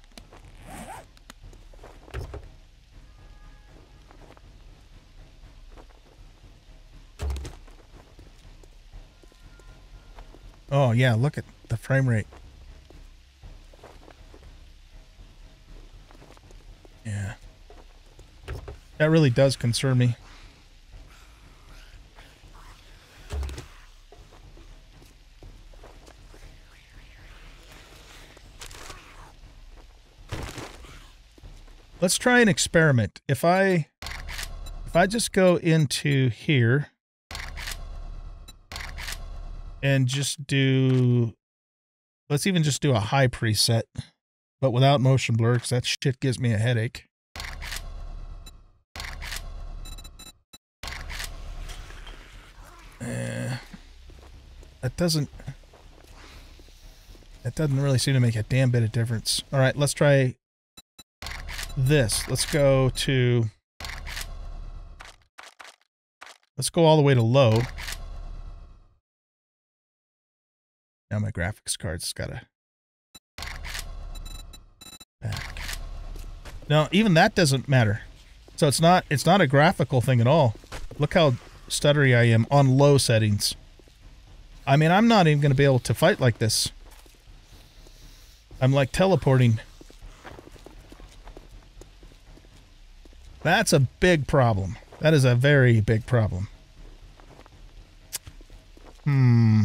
Oh, yeah, look at the frame rate. Yeah. That really does concern me. Let's try an experiment. If I if I just go into here and just do, let's even just do a high preset, but without motion blur, because that shit gives me a headache. Uh, that doesn't, that doesn't really seem to make a damn bit of difference. All right, let's try this. Let's go to, let's go all the way to low. Now my graphics card's gotta back. Now even that doesn't matter. So it's not it's not a graphical thing at all. Look how stuttery I am on low settings. I mean, I'm not even gonna be able to fight like this. I'm like teleporting. That's a big problem. That is a very big problem. Hmm.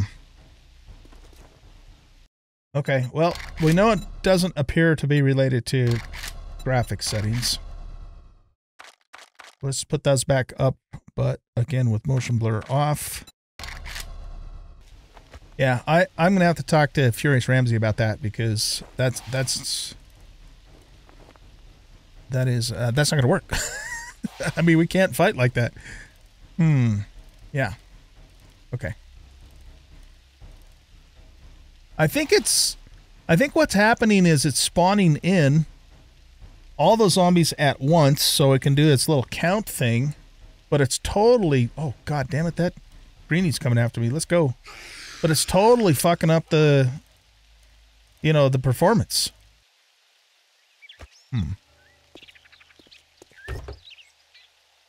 Okay, well, we know it doesn't appear to be related to graphics settings. Let's put those back up, but again, with motion blur off. Yeah, I, I'm going to have to talk to Furious Ramsey about that, because that's, that's, that is, uh, that's not going to work. I mean, we can't fight like that. Hmm. Yeah. Okay. I think it's, I think what's happening is it's spawning in all the zombies at once, so it can do its little count thing, but it's totally, oh god damn it, that greenie's coming after me, let's go. But it's totally fucking up the, you know, the performance. Hmm.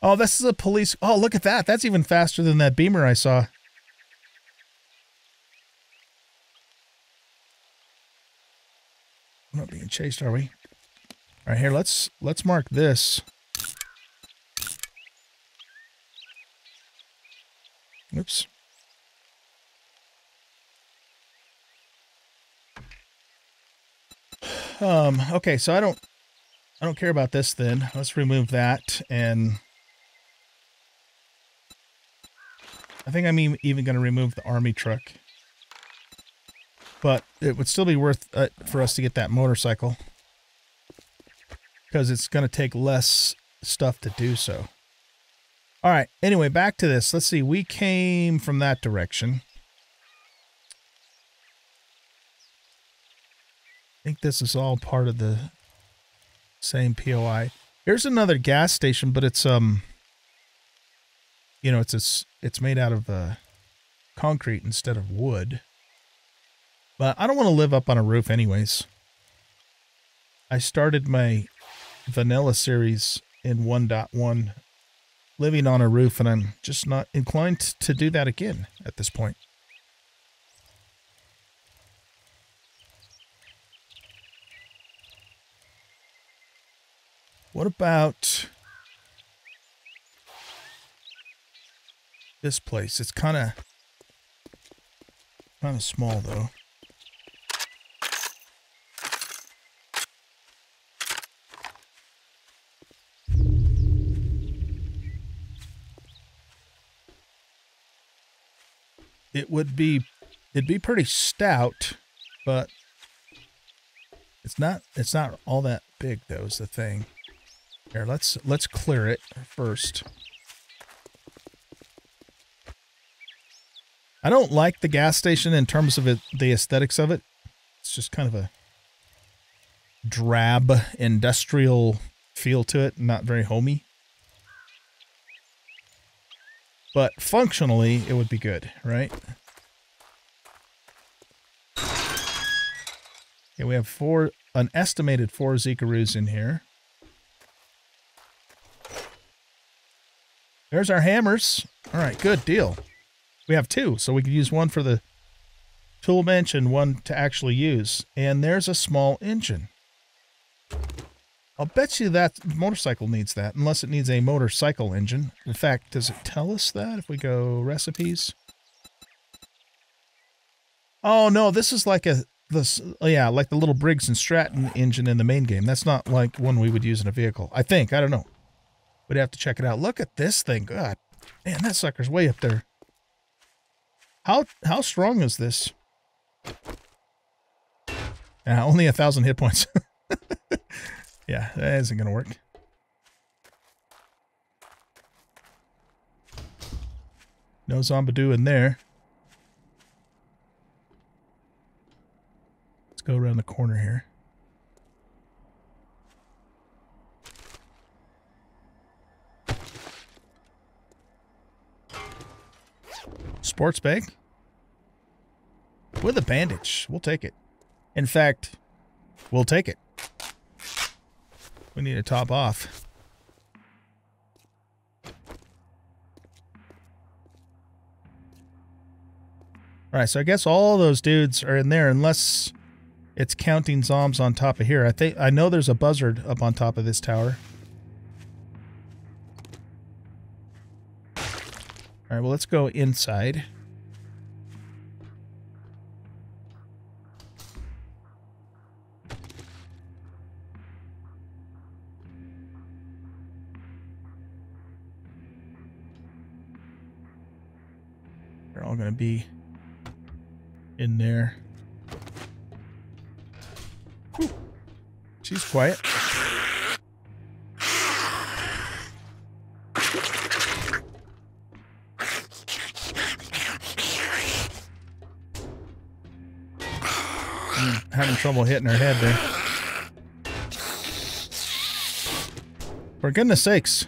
Oh, this is a police, oh look at that, that's even faster than that beamer I saw. We're not being chased, are we? All right, here, let's let's mark this. Oops. Um. Okay, so I don't I don't care about this then. Let's remove that, and I think I'm even going to remove the army truck. But it would still be worth uh, for us to get that motorcycle, because it's going to take less stuff to do so. All right. Anyway, back to this. Let's see. We came from that direction. I think this is all part of the same P O I. Here's another gas station, but it's, um, you know, it's, it's, it's made out of uh, concrete instead of wood. But I don't want to live up on a roof anyways. I started my vanilla series in one point one living on a roof, and I'm just not inclined to do that again at this point. What about this place? It's kind of kind of small though. It would be, it'd be pretty stout, but it's not, it's not all that big though, is the thing. Here, let's, let's clear it first. I don't like the gas station in terms of it, the aesthetics of it. It's just kind of a drab industrial feel to it, not very homey. But functionally, it would be good, right? Yeah, we have four, an estimated four Zikaroos in here. There's our hammers. All right, good deal. We have two, so we could use one for the tool bench and one to actually use. And there's a small engine. I'll bet you that motorcycle needs that, unless it needs a motorcycle engine. In fact, does it tell us that if we go recipes? Oh, no, this is like a... This, oh yeah, like the little Briggs and Stratton engine in the main game. That's not like one we would use in a vehicle. I think. I don't know. We'd have to check it out. Look at this thing. God, man, that sucker's way up there. How how strong is this? Yeah, only a thousand hit points. Yeah, that isn't gonna work. No Zombadoo in there. Go around the corner here. Sports bag with a bandage. We'll take it. In fact, we'll take it. We need to top off. All right, so I guess all those dudes are in there unless... It's counting zombs on top of here. I think I know there's a buzzard up on top of this tower. All right, well, let's go inside. They're all going to be in there. She's quiet. I'm having trouble hitting her head there. For goodness sakes.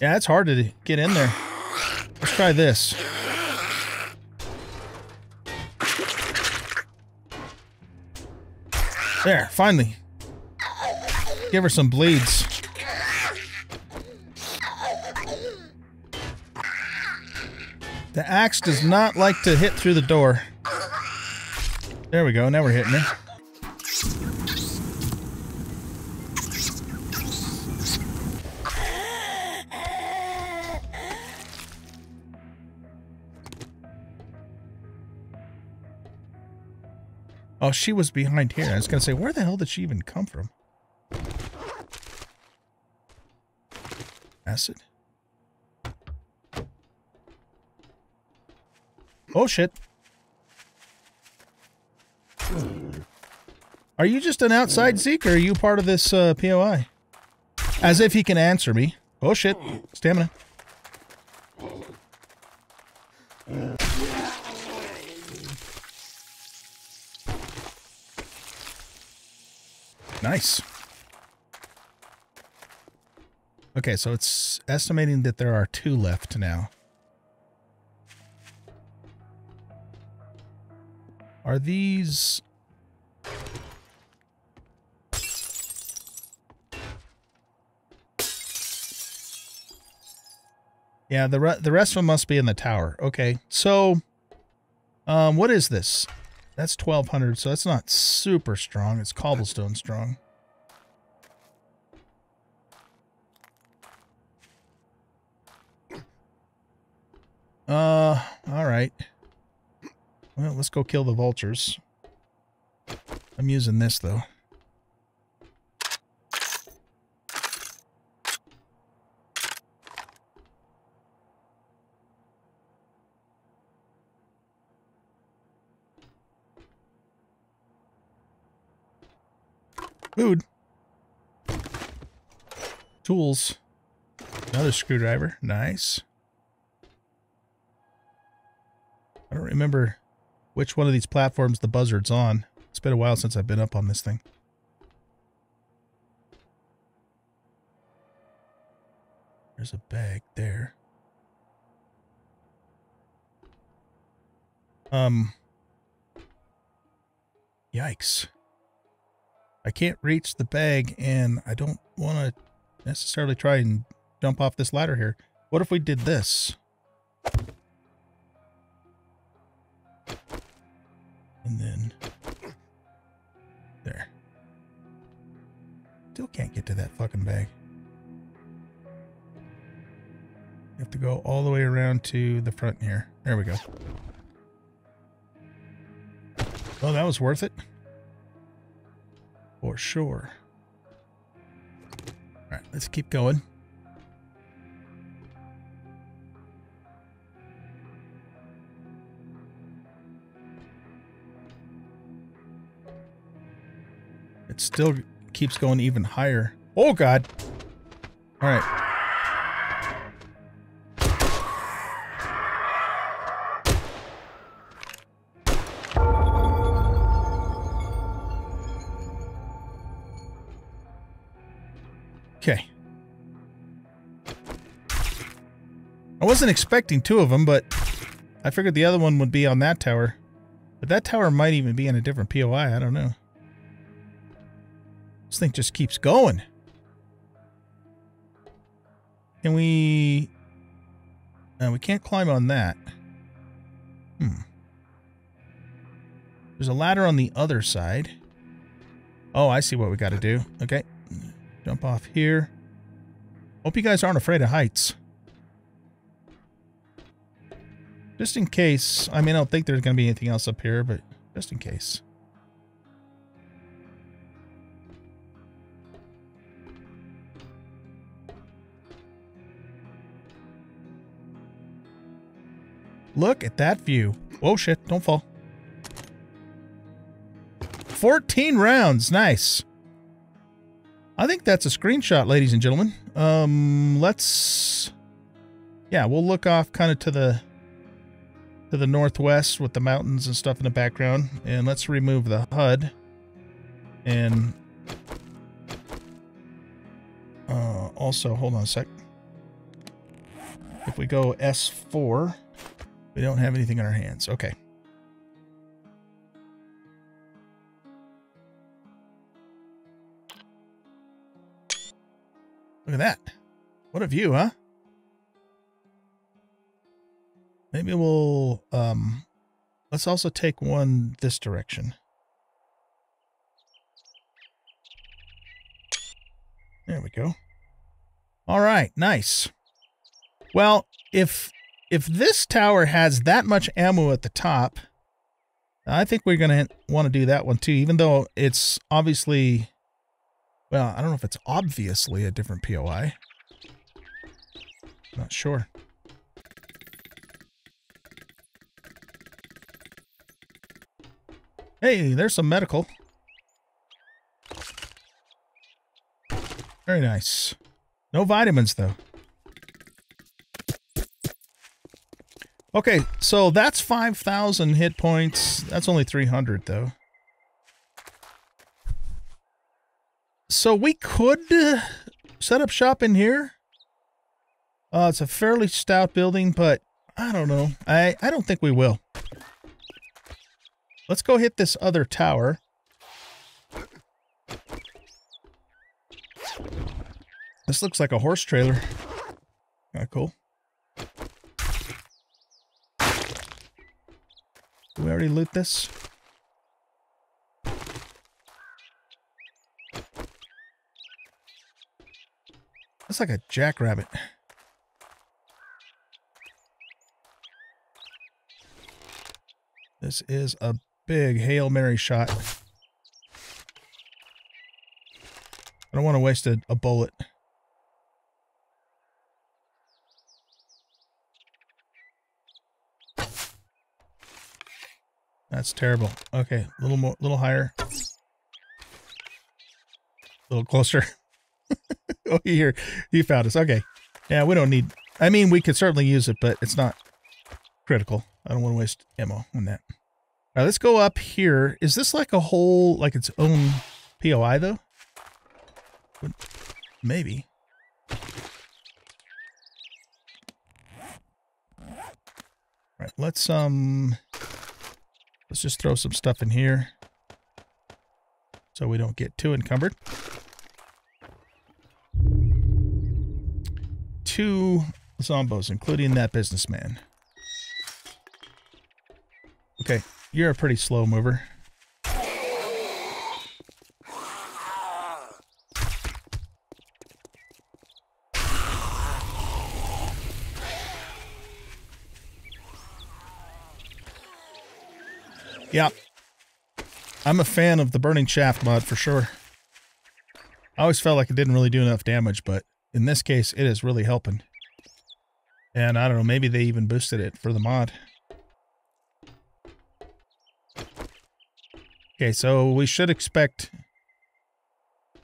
Yeah, it's hard to get in there. Let's try this. There, finally. Give her some bleeds. The axe does not like to hit through the door. There we go, now we're hitting her. Oh, she was behind here. I was going to say, where the hell did she even come from? Acid. Oh, shit. Are you just an outside Zeke, or are you part of this uh, P O I? As if he can answer me. Oh, shit. Stamina. Nice. Okay, so it's estimating that there are two left now. Are these... Yeah, the, re the rest of them must be in the tower. Okay, so... Um, what is this? That's twelve hundred, so that's not super strong. It's cobblestone strong. Uh, all right. Well, let's go kill the vultures. I'm using this, though. Food. Tools. Another screwdriver. Nice. I don't remember which one of these platforms the buzzard's on. It's been a while since I've been up on this thing. There's a bag there. Um. Yikes. I can't reach the bag, and I don't want to necessarily try and jump off this ladder here. What if we did this? And then... there. Still can't get to that fucking bag. You have to go all the way around to the front here. There we go. Well, that was worth it. For sure. All right, let's keep going. It still keeps going even higher. Oh, God. All right. Okay. I wasn't expecting two of them, but I figured the other one would be on that tower. But that tower might even be in a different P O I. I don't know. This thing just keeps going. Can we... Uh, we can't climb on that. Hmm. There's a ladder on the other side. Oh, I see what we got to do. Okay. Jump off here. Hope you guys aren't afraid of heights. Just in case. I mean, I don't think there's going to be anything else up here, but just in case. Look at that view. Whoa, shit. Don't fall. fourteen rounds. Nice. I think that's a screenshot, ladies and gentlemen. Um, let's... Yeah, we'll look off kind of to the... to the northwest with the mountains and stuff in the background. And let's remove the H U D. And... Uh, also, hold on a sec. If we go S four... we don't have anything on our hands. Okay. Look at that. What a view, huh? Maybe we'll, um, let's also take one this direction. There we go. All right. Nice. Well, if... if this tower has that much ammo at the top, I think we're going to want to do that one too, even though it's obviously, well, I don't know if it's obviously a different P O I. Not sure. Hey, there's some medical. Very nice. No vitamins though. Okay, so that's five thousand hit points. That's only three hundred, though. So we could uh, set up shop in here. Uh, it's a fairly stout building, but I don't know. I, I don't think we will. Let's go hit this other tower. This looks like a horse trailer. Kinda cool. Did we already loot this? That's like a jackrabbit. This is a big Hail Mary shot. I don't want to waste a, a bullet. That's terrible. Okay, a little more, little higher, a little closer. Oh, here, you found us. Okay, yeah, we don't need. I mean, we could certainly use it, but it's not critical. I don't want to waste ammo on that. All right, let's go up here. Is this like a whole, like its own P O I though? Maybe. All right, let's um, let's just throw some stuff in here so we don't get too encumbered. Two zombos, including that businessman. Okay, you're a pretty slow mover. Yeah, I'm a fan of the Burning Shaft mod for sure. I always felt like it didn't really do enough damage, but in this case, it is really helping. And I don't know, maybe they even boosted it for the mod. Okay, so we should expect...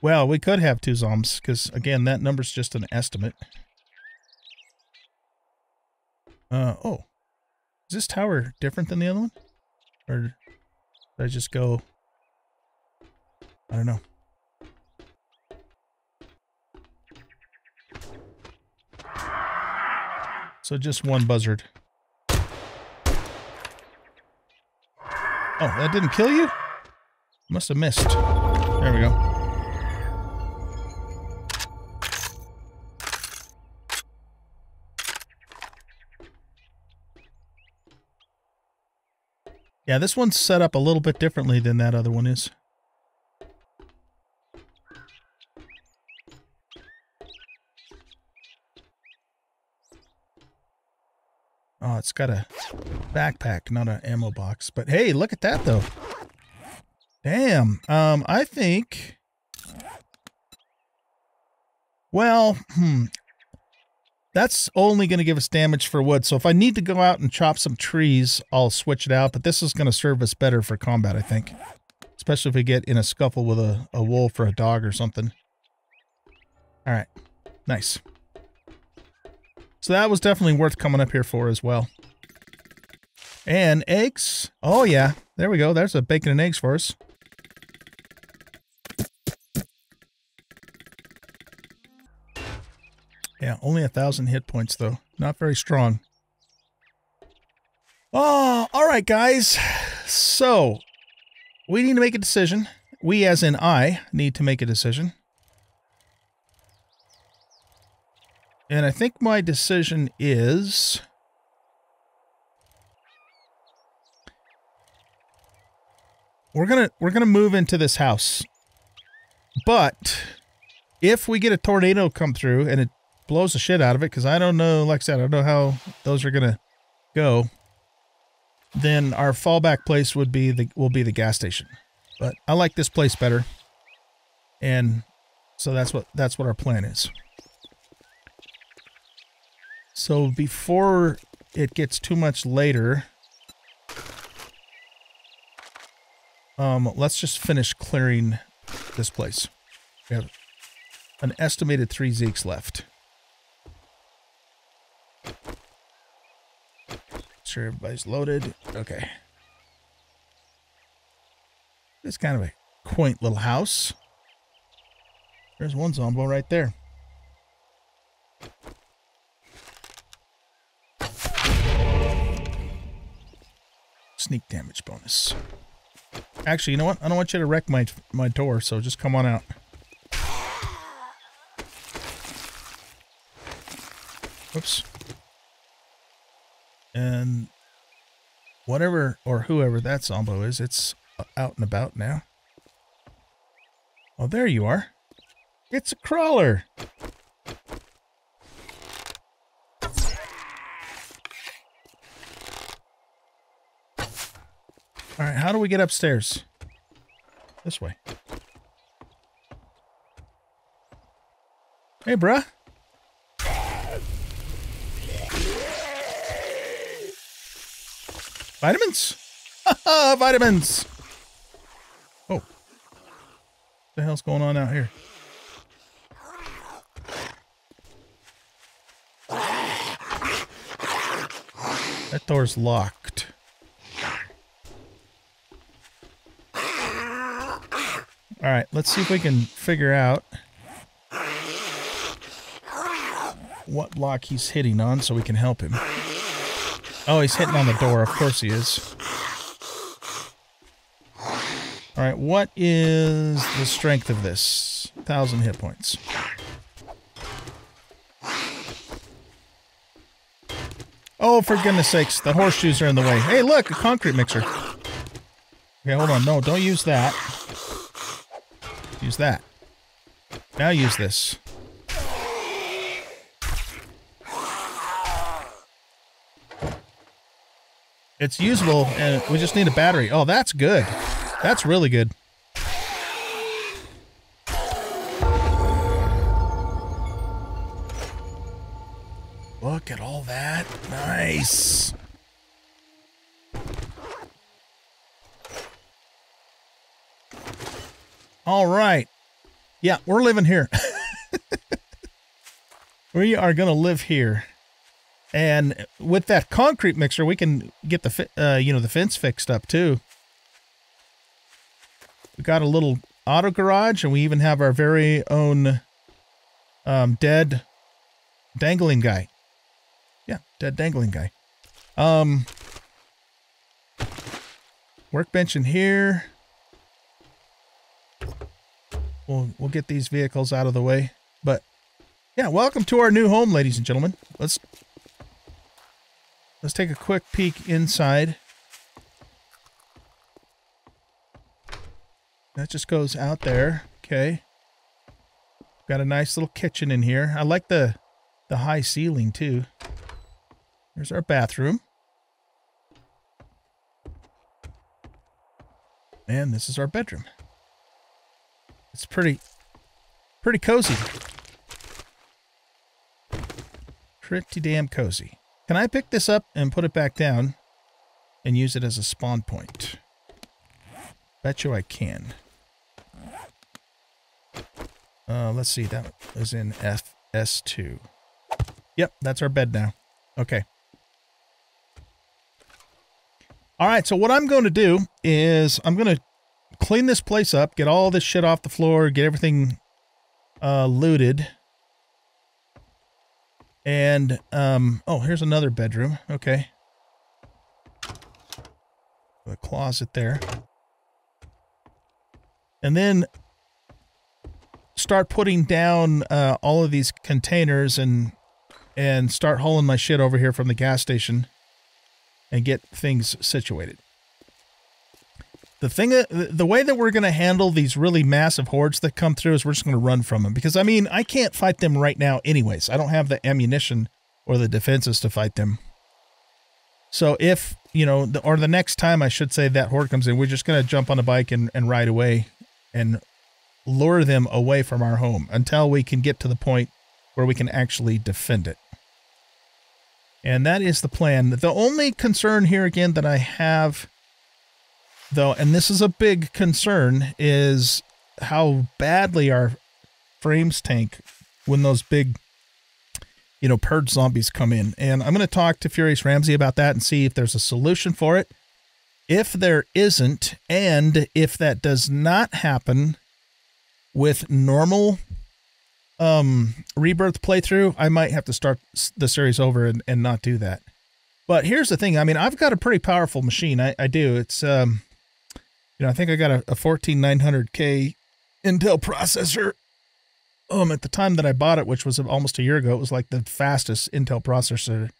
Well, we could have two zombs, because, again, that number's just an estimate. Uh, oh. Is this tower different than the other one? Or did I just go... I don't know. So just one buzzard. Oh, that didn't kill you? Must have missed. There we go. Yeah, this one's set up a little bit differently than that other one is. Oh, it's got a backpack, not an ammo box. But hey, look at that, though. Damn. Um, I think... Well, hmm. That's only going to give us damage for wood. So if I need to go out and chop some trees, I'll switch it out. But this is going to serve us better for combat, I think. Especially if we get in a scuffle with a, a wolf or a dog or something. All right. Nice. So that was definitely worth coming up here for as well. And eggs. Oh, yeah. There we go. There's a bacon and eggs for us. Yeah, only a thousand hit points, though. Not very strong. Oh, all right, guys. So we need to make a decision. We, as in I, need to make a decision. And I think my decision is... We're gonna we're gonna move into this house. But if we get a tornado come through and it blows the shit out of it, because I don't know, like I said, I don't know how those are gonna go, then our fallback place would be the will be the gas station. But I like this place better. And so that's what that's what our plan is. So before it gets too much later, um, let's just finish clearing this place. We have an estimated three Zeeks left. Sure, everybody's loaded. Okay. It's kind of a quaint little house. There's one zombo right there. Sneak damage bonus. Actually, you know what? I don't want you to wreck my my door, so just come on out. Whoops. And whatever or whoever that zombo is, it's out and about now. Oh, there you are. It's a crawler. All right, how do we get upstairs? This way. Hey, bruh. Vitamins? Haha, vitamins! Oh. What the hell's going on out here? That door's locked. Alright, let's see if we can figure out what block he's hitting on so we can help him. Oh, he's hitting on the door. Of course he is. Alright, what is the strength of this? one thousand hit points. Oh, for goodness sakes, the horseshoes are in the way. Hey, look, a concrete mixer. Okay, hold on. No, don't use that. Use that. Now use this. It's usable, and we just need a battery. Oh, that's good. That's really good. Look at all that. Nice. All right. Yeah, we're living here. We are going to live here. And with that concrete mixer, we can get the fi uh, you know, the fence fixed up too. We got a little auto garage, and we even have our very own um, dead dangling guy. Yeah, dead dangling guy. Um, workbench in here. We'll we'll get these vehicles out of the way. But yeah, welcome to our new home, ladies and gentlemen. Let's. Let's take a quick peek inside. That just goes out there. Okay. Got a nice little kitchen in here. I like the the high ceiling too. There's our bathroom. And this is our bedroom. It's pretty pretty cozy. Pretty damn cozy. Can I pick this up and put it back down and use it as a spawn point? Bet you I can. Uh, let's see. That is in F S two. Yep, that's our bed now. Okay. All right, so what I'm going to do is I'm going to clean this place up, get all this shit off the floor, get everything uh, looted. And, um, oh, here's another bedroom. Okay. The closet there. And then start putting down uh, all of these containers and and start hauling my shit over here from the gas station and get things situated. The thing, the way that we're going to handle these really massive hordes that come through is we're just going to run from them. Because, I mean, I can't fight them right now anyways. I don't have the ammunition or the defenses to fight them. So if, you know, the, or the next time, I should say, that horde comes in, we're just going to jump on a bike and, and ride away and lure them away from our home until we can get to the point where we can actually defend it. And that is the plan. The only concern here, again, that I have... though, and this is a big concern, is how badly our frames tank when those big, you know, purge zombies come in. And I'm going to talk to Furious Ramsey about that and see if there's a solution for it. If there isn't, and if that does not happen with normal um, Rebirth playthrough, I might have to start the series over and, and not do that. But here's the thing. I mean, I've got a pretty powerful machine. I, I do. It's... um. You know, I think I got a, a fourteen nine hundred K Intel processor. Um, at the time that I bought it, which was almost a year ago, it was like the fastest Intel processor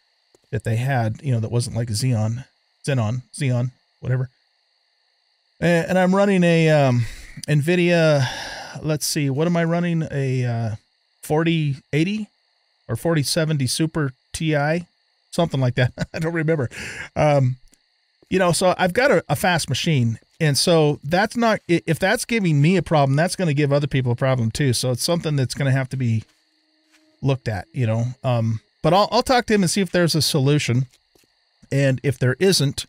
that they had. You know, that wasn't like a Xeon, Xenon, Xeon, whatever. And, and I'm running a um, NVIDIA. Let's see, what am I running? A uh, forty eighty or forty seventy Super T I, something like that. I don't remember. Um, you know, so I've got a, a fast machine. And so that's not, if that's giving me a problem, that's going to give other people a problem too. So it's something that's going to have to be looked at, you know. Um, but I'll, I'll talk to him and see if there's a solution. And if there isn't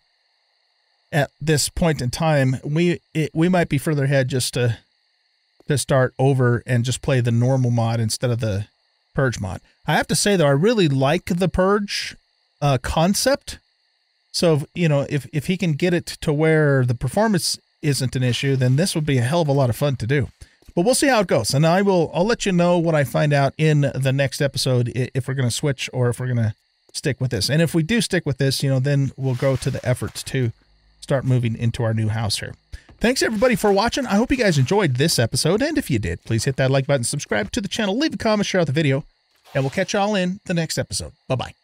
at this point in time, we it, we might be further ahead just to, to start over and just play the normal mod instead of the Purge mod. I have to say, though, I really like the Purge uh, concept. So, you know, if, if he can get it to where the performance isn't an issue, then this would be a hell of a lot of fun to do. But we'll see how it goes, and I will I'll let you know what I find out in the next episode, if we're going to switch or if we're going to stick with this. And if we do stick with this, you know, then we'll go to the efforts to start moving into our new house here. Thanks everybody for watching. I hope you guys enjoyed this episode, and if you did, please hit that like button, subscribe to the channel, leave a comment, share out the video, and we'll catch y'all in the next episode. Bye-bye.